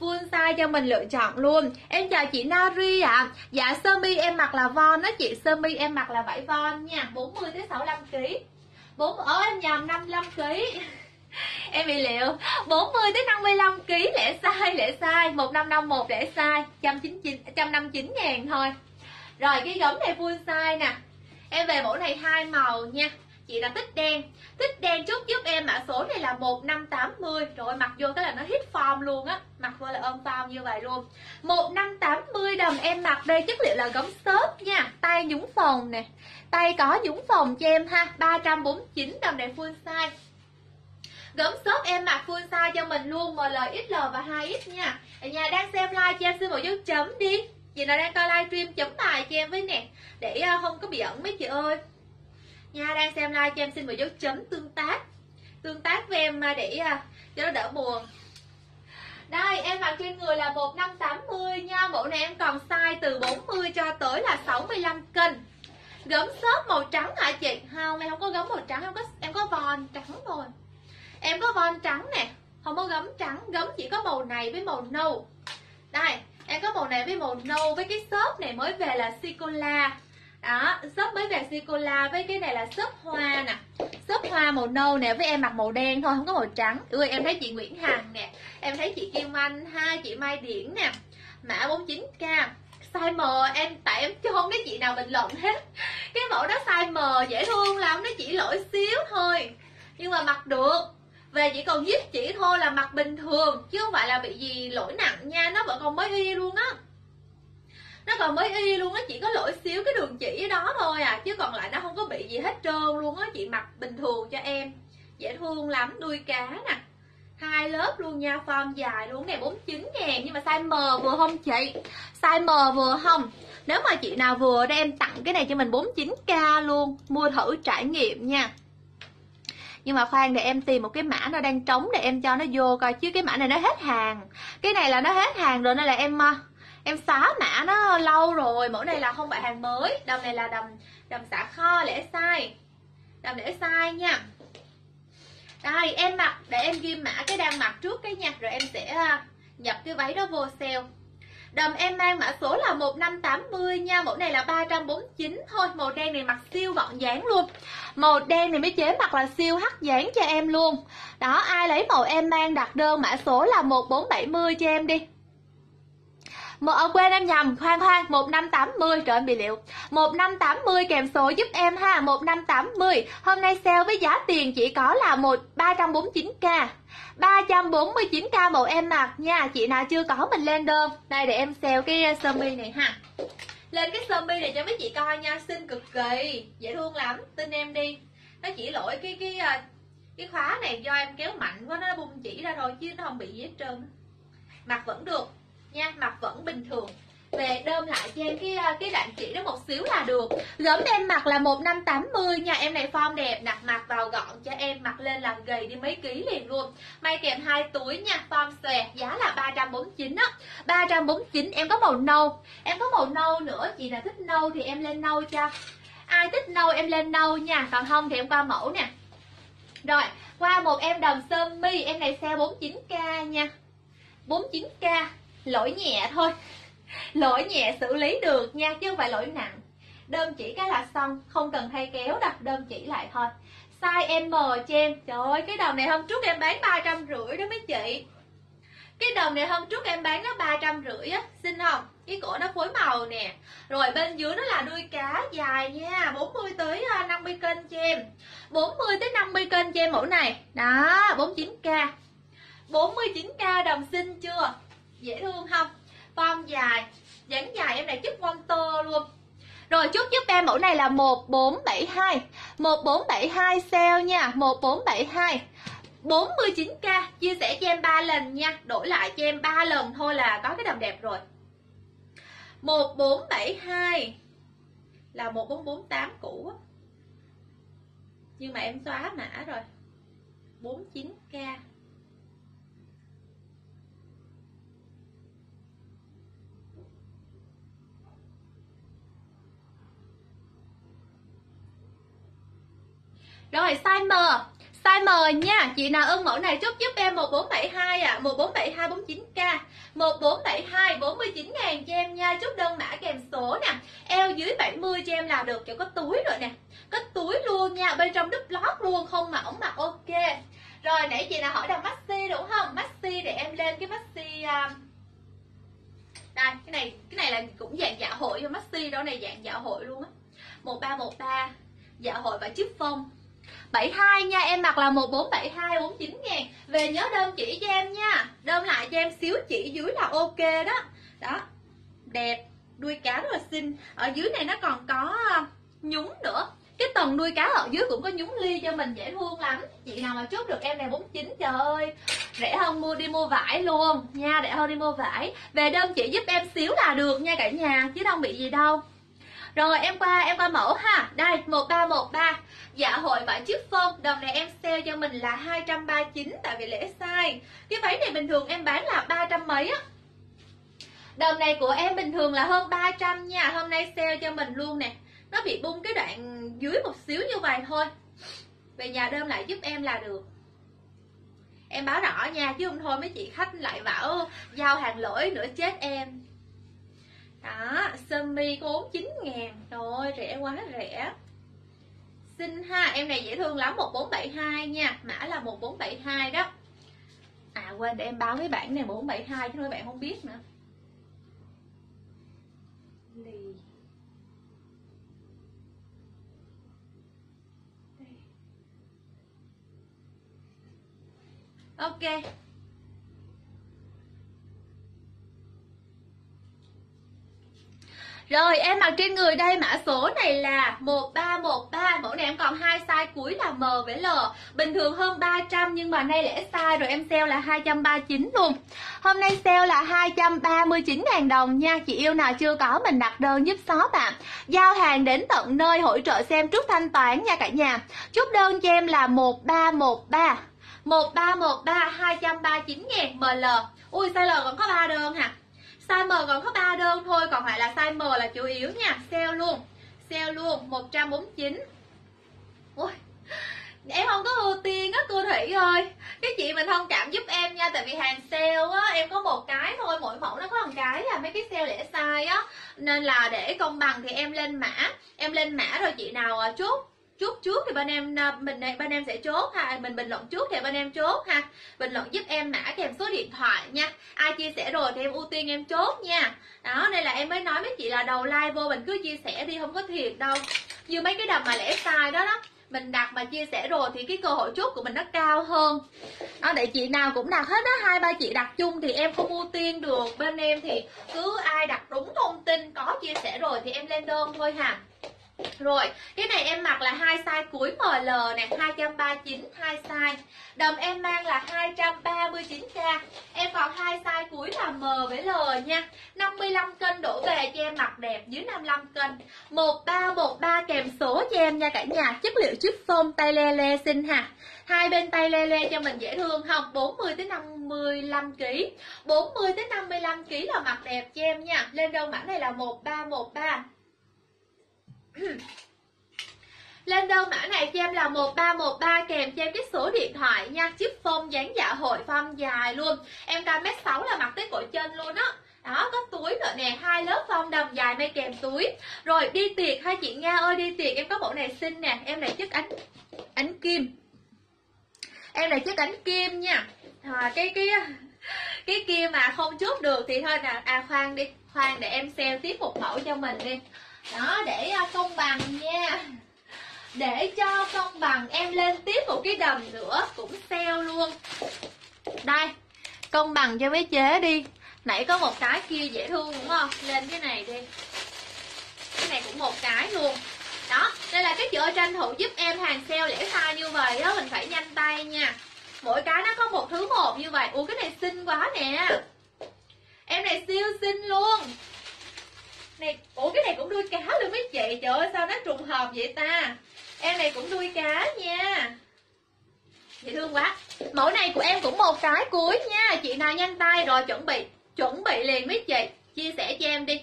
Full size cho mình lựa chọn luôn. Em chào chị Nari ạ. À. Dạ sơ mi em mặc là von đó chị, sơ mi em mặc là vải von nha, bốn mươi tới sáu mươi lăm ki lô gam. bốn Ồ em nhầm năm mươi lăm ki lô gam. Em bị liệu. bốn mươi tới năm mươi lăm ki lô gam lẽ sai, lẽ sai, một năm năm một lẽ sai, một trăm năm mươi chín ngàn thôi. Rồi cái gấm này full size nè. Em về mẫu này hai màu nha. Chị là thích đen. Thích đen chút giúp em mã số này là một năm tám mươi. Rồi mặc vô cái là nó hit form luôn á. Mặc vô là ôm form như vậy luôn. Một năm tám mươi đồng em mặc đây. Chất liệu là gấm xốp nha. Tay nhúng phồng nè. Tay có nhúng phồng cho em ha. Ba trăm bốn mươi chín đồng này full size. Gấm shop em mặc full size cho mình luôn M L, X L và hai X nha. Ở nhà đang xem live cho em xin một dấu chấm đi. Chị nào đang coi livestream chấm bài cho em với nè, để không có bị ẩn mấy chị ơi. Nhà đang xem live cho em xin một dấu chấm tương tác. Tương tác với em để cho nó đỡ buồn. Đây em mặc trên người là một năm tám mươi nha. Mẫu này em còn size từ bốn mươi cho tới là sáu mươi lăm cân. Gấm shop màu trắng hả chị? Không, em không có gấm màu trắng, em có, em có von trắng rồi. Em có von trắng nè, không có gấm trắng. Gấm chỉ có màu này với màu nâu. Đây, em có màu này với màu nâu. Với cái shop này mới về là Sicola. Đó, shop mới về Sicola. Với cái này là shop hoa nè. Shop hoa màu nâu nè, với em mặc màu đen thôi, không có màu trắng. Ui, em thấy chị Nguyễn Hằng nè. Em thấy chị Kim Anh ha, chị Mai Điển nè. Mã bốn mươi chín K. Size M em, tại em chứ không có chị nào bình luận hết. Cái mẫu đó size M dễ thương lắm. Nó chỉ lỗi xíu thôi, nhưng mà mặc được. Về chỉ còn giúp chỉ thôi là mặc bình thường, chứ không phải là bị gì lỗi nặng nha. Nó vẫn còn mới y luôn á. Nó còn mới y luôn á, chỉ có lỗi xíu cái đường chỉ ở đó thôi à. Chứ còn lại nó không có bị gì hết trơn luôn á. Chị mặc bình thường cho em. Dễ thương lắm, đuôi cá nè. Hai lớp luôn nha, form dài luôn. Này bốn mươi chín ngàn nhưng mà size M vừa không chị? Size M vừa không? Nếu mà chị nào vừa đây em tặng cái này cho mình bốn mươi chín K luôn. Mua thử trải nghiệm nha. Nhưng mà khoan để em tìm một cái mã nó đang trống để em cho nó vô coi, chứ cái mã này nó hết hàng. Cái này là nó hết hàng rồi nên là em em xóa mã nó lâu rồi. Mẫu này là không phải hàng mới. Đồng này là đồng đồng xả kho lẻ size. Đồng lẻ size nha. Đây em mặc để em ghi mã cái đang mặc trước cái nha, rồi em sẽ nhập cái váy đó vô sale. Đầm em mang mã số là một năm tám mươi nha. Mẫu này là ba trăm bốn mươi chín thôi. Màu đen này mặc siêu gọn dáng luôn. Màu đen này mới chế mặc là siêu hắc dáng cho em luôn. Đó, ai lấy màu em mang đặt đơn mã số là một bốn bảy mươi cho em đi. Mà ở quên em nhầm, khoan khoan, một năm tám mươi, trời em bị liệu. Một năm tám mươi kèm số giúp em ha, một năm tám mươi. Hôm nay sale với giá tiền chỉ có là ba trăm bốn mươi chín K. ba trăm bốn mươi chín K màu em mặc nha. Chị nào chưa có mình lên đơn. Đây để em sale cái sơ mi này ha. Lên cái sơ mi này cho mấy chị coi nha. Xinh cực kỳ, dễ thương lắm, tin em đi. Nó chỉ lỗi cái cái cái khóa này do em kéo mạnh quá nó bung chỉ ra thôi, chứ nó không bị gì hết trơn. Mặc vẫn được nha, mặt vẫn bình thường. Về đơm lại cho em cái cái đạn chỉ nó một xíu là được. Gấm em mặc là một năm tám mươi nha. Em này form đẹp nè, mặc vào gọn cho em, mặc lên là gầy đi mấy ký liền luôn. May kèm hai túi nha, form xòe, giá là ba trăm bốn mươi chín á. ba trăm bốn mươi chín em có màu nâu. Em có màu nâu nữa, chị nào thích nâu thì em lên nâu cho. Ai thích nâu em lên nâu nha, còn không thì em qua mẫu nè. Rồi, qua một em đầm sơ mi, em này sale bốn mươi chín K nha. bốn mươi chín K. Lỗi nhẹ thôi, lỗi nhẹ xử lý được nha, chứ không phải lỗi nặng. Đơn chỉ cái là xong, không cần thay kéo đâu, đơn chỉ lại thôi. Size M cho em. Trời ơi, cái đồng này hôm trước em bán ba trăm rưỡi đó mấy chị. Cái đồng này hôm trước em bán nó ba trăm rưỡi á, xinh không? Cái cổ nó phối màu nè. Rồi bên dưới nó là đuôi cá dài nha, bốn mươi tới năm mươi cân cho em. bốn mươi tới năm mươi cân cho em mẫu này. Đó, bốn mươi chín K. bốn mươi chín K đồng xinh chưa? Dễ thương không? Form dài, dáng dài em này chút quăng tơ luôn. Rồi chút giúp em mẫu này là một bốn bảy hai. một bốn bảy hai sale nha, một bốn bảy hai. bốn mươi chín K, chia sẻ cho em ba lần nha, đổi lại cho em ba lần thôi là có cái đầm đẹp rồi. một bốn bảy hai là một bốn bốn tám cũ á. Nhưng mà em xóa mã rồi. bốn mươi chín K. Rồi size M, size M nha. Chị nào ưng mẫu này chút giúp em một bốn bảy hai à, một bốn bảy hai bốn mươi chín K. một bốn bảy hai bốn mươi chín ngàn cho em nha. Chút đơn mã kèm số nè. Eo dưới bảy mươi cho em là được, kiểu có túi rồi nè. Có túi luôn nha, bên trong đúp lót luôn, không mỏng mà ok. Rồi nãy chị nào hỏi đầm maxi đúng không? Maxi để em lên cái maxi. Đây, cái này cái này là cũng dạng dạ hội cho maxi đó, này dạng dạ hội luôn á. một ba một ba. Dạ hội và chiếc phong bảy hai nha, em mặc là một bốn bảy hai, bốn mươi chín ngàn. Về nhớ đơn chỉ cho em nha, đơn lại cho em xíu chỉ dưới là ok đó. Đó, đẹp, đuôi cá rất là xinh. Ở dưới này nó còn có nhúng nữa. Cái tầng nuôi cá ở dưới cũng có nhúng ly cho mình, dễ thương lắm. Chị nào mà chốt được em này bốn mươi chín, trời ơi. Rẻ hơn mua đi mua vải luôn nha, rẻ hơn đi mua vải. Về đơn chị giúp em xíu là được nha cả nhà, chứ không bị gì đâu. Rồi em qua em qua mẫu ha. Đây một ba một ba. Dạ hội vải chiếc phông. Đồng này em sale cho mình là hai trăm ba mươi chín, tại vì lễ size. Cái váy này bình thường em bán là ba trăm mấy á. Đồng này của em bình thường là hơn ba trăm nha. Hôm nay sale cho mình luôn nè. Nó bị bung cái đoạn dưới một xíu như vậy thôi. Về nhà đơn lại giúp em là được. Em báo rõ nha, chứ không thôi mấy chị khách lại bảo giao hàng lỗi nữa chết em. Đó, sơ mi có bốn mươi chín ngàn. Trời ơi, rẻ quá rẻ. Xinh ha, em này dễ thương lắm, một bốn bảy hai nha. Mã là một bốn bảy hai đó. À quên, để em báo cái bản này một bốn bảy hai chứ mấy bạn không biết nữa. Ok. Rồi em mặc trên người đây mã số này là một ba một ba. Mẫu này em còn hai size cuối là M với L. Bình thường hơn ba trăm nhưng mà nay lễ size rồi em sale là hai trăm ba mươi chín luôn. Hôm nay sale là hai trăm ba mươi chín ngàn đồng nha. Chị yêu nào chưa có mình đặt đơn giúp shop ạ. Giao hàng đến tận nơi, hỗ trợ xem trước thanh toán nha cả nhà. Chốt đơn cho em là một ba một ba. một ba một ba hai trăm ba mươi chín ngàn M L. Ui size L còn có ba đơn hả? Size M còn có ba đơn thôi, còn lại là size M là chủ yếu nha. Sale luôn. Sale luôn một trăm bốn mươi chín. Ui. Em không có ưu tiên á cô Thủy ơi. Cái chị mình thông cảm giúp em nha, tại vì hàng sale á em có một cái thôi, mỗi mẫu nó có một cái là mấy cái sale lẻ size á, nên là để công bằng thì em lên mã, em lên mã rồi chị nào chốt chốt trước thì bên em mình bên em sẽ chốt ha, mình bình luận trước thì bên em chốt ha. Bình luận giúp em mã kèm số điện thoại nha. Ai chia sẻ rồi thì em ưu tiên em chốt nha. Đó nên là em mới nói với chị là đầu like vô mình cứ chia sẻ đi, không có thiệt đâu. Như mấy cái đầm mà lẻ size đó đó, mình đặt mà chia sẻ rồi thì cái cơ hội chốt của mình nó cao hơn. Đó, để chị nào cũng đặt hết đó, hai ba chị đặt chung thì em không ưu tiên được. Bên em thì cứ ai đặt đúng thông tin có chia sẻ rồi thì em lên đơn thôi ha. Rồi, cái này em mặc là hai size cuối M L nè, hai trăm ba mươi chín hai size. Đầm em mang là hai trăm ba mươi chín k. Em còn hai size cuối là M với L nha. năm mươi lăm cân đổ về cho em mặc đẹp, dưới năm mươi lăm cân. một ba một ba kèm số cho em nha cả nhà. Chất liệu chip phông tay le le xinh ha. Hai bên tay le le cho mình dễ thương không? bốn mươi đến năm mươi lăm ki lô gam. bốn mươi đến năm mươi lăm ki lô gam là mặc đẹp cho em nha. Lên đơn mã này là một ba một ba. Lên đơn mã này cho em là một ba một ba kèm cho em cái số điện thoại nha. Chiếc phông dáng dạ hội phông dài luôn. Em cao mét sáu là mặc tới cổ chân luôn á. Đó. Đó có túi nữa nè, hai lớp phông đầm dài may kèm túi. Rồi đi tiệc hai chị Nga ơi, đi tiệc em có bộ này xinh nè. Em này chất ánh ánh kim. Em này chất ánh kim nha. À, cái cái cái kia mà không chốt được thì thôi nè. À khoan đi, khoan để em sale tiếp một mẫu cho mình đi. Đó, để công bằng nha. Để cho công bằng em lên tiếp một cái đầm nữa cũng sale luôn. Đây, công bằng cho mấy chế đi. Nãy có một cái kia dễ thương đúng không? Lên cái này đi. Cái này cũng một cái luôn. Đó, đây là cái chợ tranh thủ giúp em hàng sale lẻ size như vậy đó, mình phải nhanh tay nha. Mỗi cái nó có một thứ một như vậy. Ủa cái này xinh quá nè. Em này siêu xinh luôn. Này, ủa cái này cũng đuôi cá luôn mấy chị. Trời ơi sao nó trùng hợp vậy ta. Em này cũng đuôi cá nha. Dễ thương quá. Mẫu này của em cũng một cái cuối nha. Chị nào nhanh tay rồi chuẩn bị. Chuẩn bị liền mấy chị. Chia sẻ cho em đi.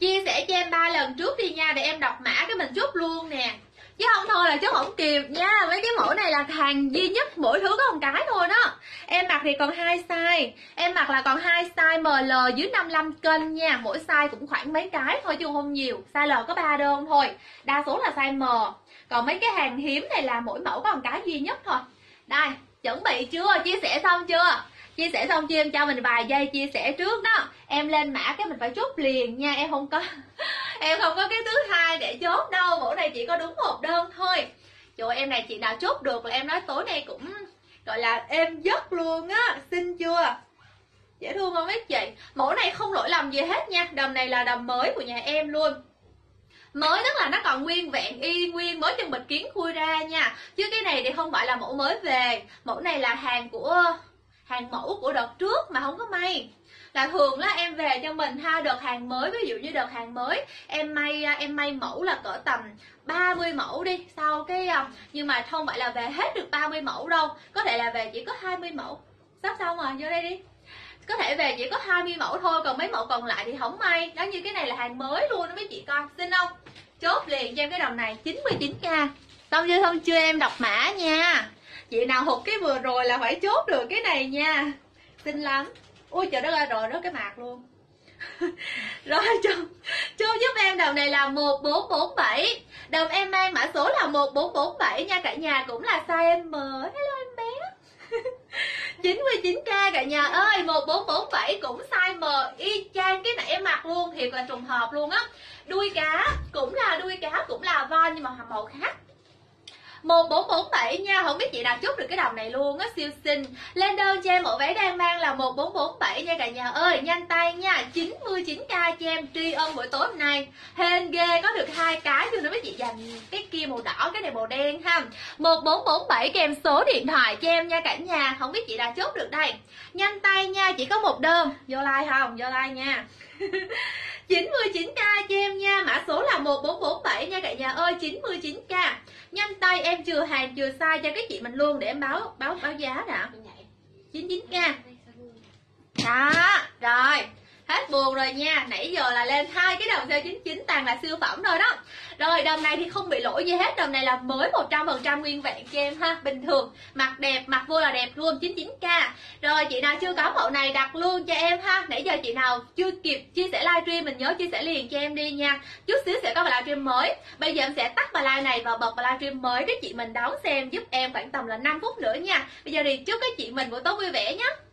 Chia sẻ cho em ba lần trước đi nha. Để em đọc mã cái mình chốt luôn nè. Chứ không thôi là chứ không kịp nha. Mấy cái mẫu này là hàng duy nhất, mỗi thứ có một cái thôi đó. Em mặc thì còn hai size. Em mặc là còn hai size M L dưới năm mươi lăm cân nha. Mỗi size cũng khoảng mấy cái thôi chứ không nhiều. Size L có ba đơn thôi. Đa số là size M. Còn mấy cái hàng hiếm này là mỗi mẫu có một cái duy nhất thôi. Đây, chuẩn bị chưa? Chia sẻ xong chưa? Chia sẻ xong chị em cho mình vài giây chia sẻ trước đó. Em lên mã cái mình phải chốt liền nha. Em không có em không có cái thứ hai để chốt đâu. Bữa nay chỉ có đúng một đơn thôi. Trời ơi, em này chị nào chốt được là em nói tối nay cũng gọi là em giấc luôn á. Xinh chưa? Dễ thương không mấy chị? Mẫu này không lỗi lầm gì hết nha. Đầm này là đầm mới của nhà em luôn. Mới tức là nó còn nguyên vẹn y nguyên mới chừng bịch kiến khui ra nha. Chứ cái này thì không phải là mẫu mới về. Mẫu này là hàng của hàng mẫu của đợt trước mà không có may. Là thường là em về cho mình ha đợt hàng mới, ví dụ như đợt hàng mới em may em may mẫu là cỡ tầm ba mươi mẫu đi, sau cái nhưng mà không phải là về hết được ba mươi mẫu đâu, có thể là về chỉ có hai mươi mẫu. Sắp xong rồi, vô đây đi. Có thể về chỉ có hai mươi mẫu thôi, còn mấy mẫu còn lại thì không may. Đó, như cái này là hàng mới luôn đó mấy chị coi, xin không? Chốt liền cho em cái đồng này chín mươi chín k. Xong chưa, xong chưa em đọc mã nha. Chị nào hụt cái vừa rồi là phải chốt được cái này nha. Xinh lắm. Ui trời đất ơi, rồi đó cái mạc luôn. Rồi chốt, chốt giúp em đồng này là một bốn bốn bảy. Đồng em mang mã số là một bốn bốn bảy nha cả nhà, cũng là size M. Hello em bé. chín mươi chín k cả nhà ơi, một bốn bốn bảy cũng size M y chang cái này em mặc luôn, thiệt là trùng hợp luôn á. Đuôi cá cũng là đuôi cá, cũng là von nhưng mà màu khác. một bốn bốn bảy nha, không biết chị nào chốt được cái đồng này luôn á, siêu xinh. Lên đơn cho em mẫu váy đang mang là một bốn bốn bảy nha cả nhà ơi, nhanh tay nha. chín mươi chín k cho em tri ân buổi tối hôm nay. Hên ghê, có được hai cái cho nên mấy chị dành cái kia màu đỏ, cái này màu đen ha. một bốn bốn bảy kèm số điện thoại cho em nha cả nhà, không biết chị nào chốt được đây. Nhanh tay nha, chỉ có một đơn. Vô like không? Vô like nha. chín mươi chín k cho em nha, mã số là một bốn bốn bảy nha cả nhà ơi, chín mươi chín k. Nhanh tay em chừa hàng chừa size cho cái chị mình luôn để em báo báo báo giá đã. chín mươi chín k. Đó, rồi. Hết buồn rồi nha. Nãy giờ là lên hai cái đồng sale chín mươi chín toàn là siêu phẩm rồi đó. Rồi đồng này thì không bị lỗi gì hết, đồng này là mới một trăm phần trăm nguyên vẹn cho em ha, bình thường, mặc đẹp, mặc vô là đẹp luôn, chín mươi chín k. Rồi chị nào chưa có mẫu này đặt luôn cho em ha. Nãy giờ chị nào chưa kịp chia sẻ livestream mình nhớ chia sẻ liền cho em đi nha. Chút xíu sẽ có livestream mới. Bây giờ em sẽ tắt bài live này và bật bài livestream mới, các chị mình đón xem giúp em khoảng tầm là năm phút nữa nha. Bây giờ thì chúc các chị mình buổi tối vui vẻ nhé.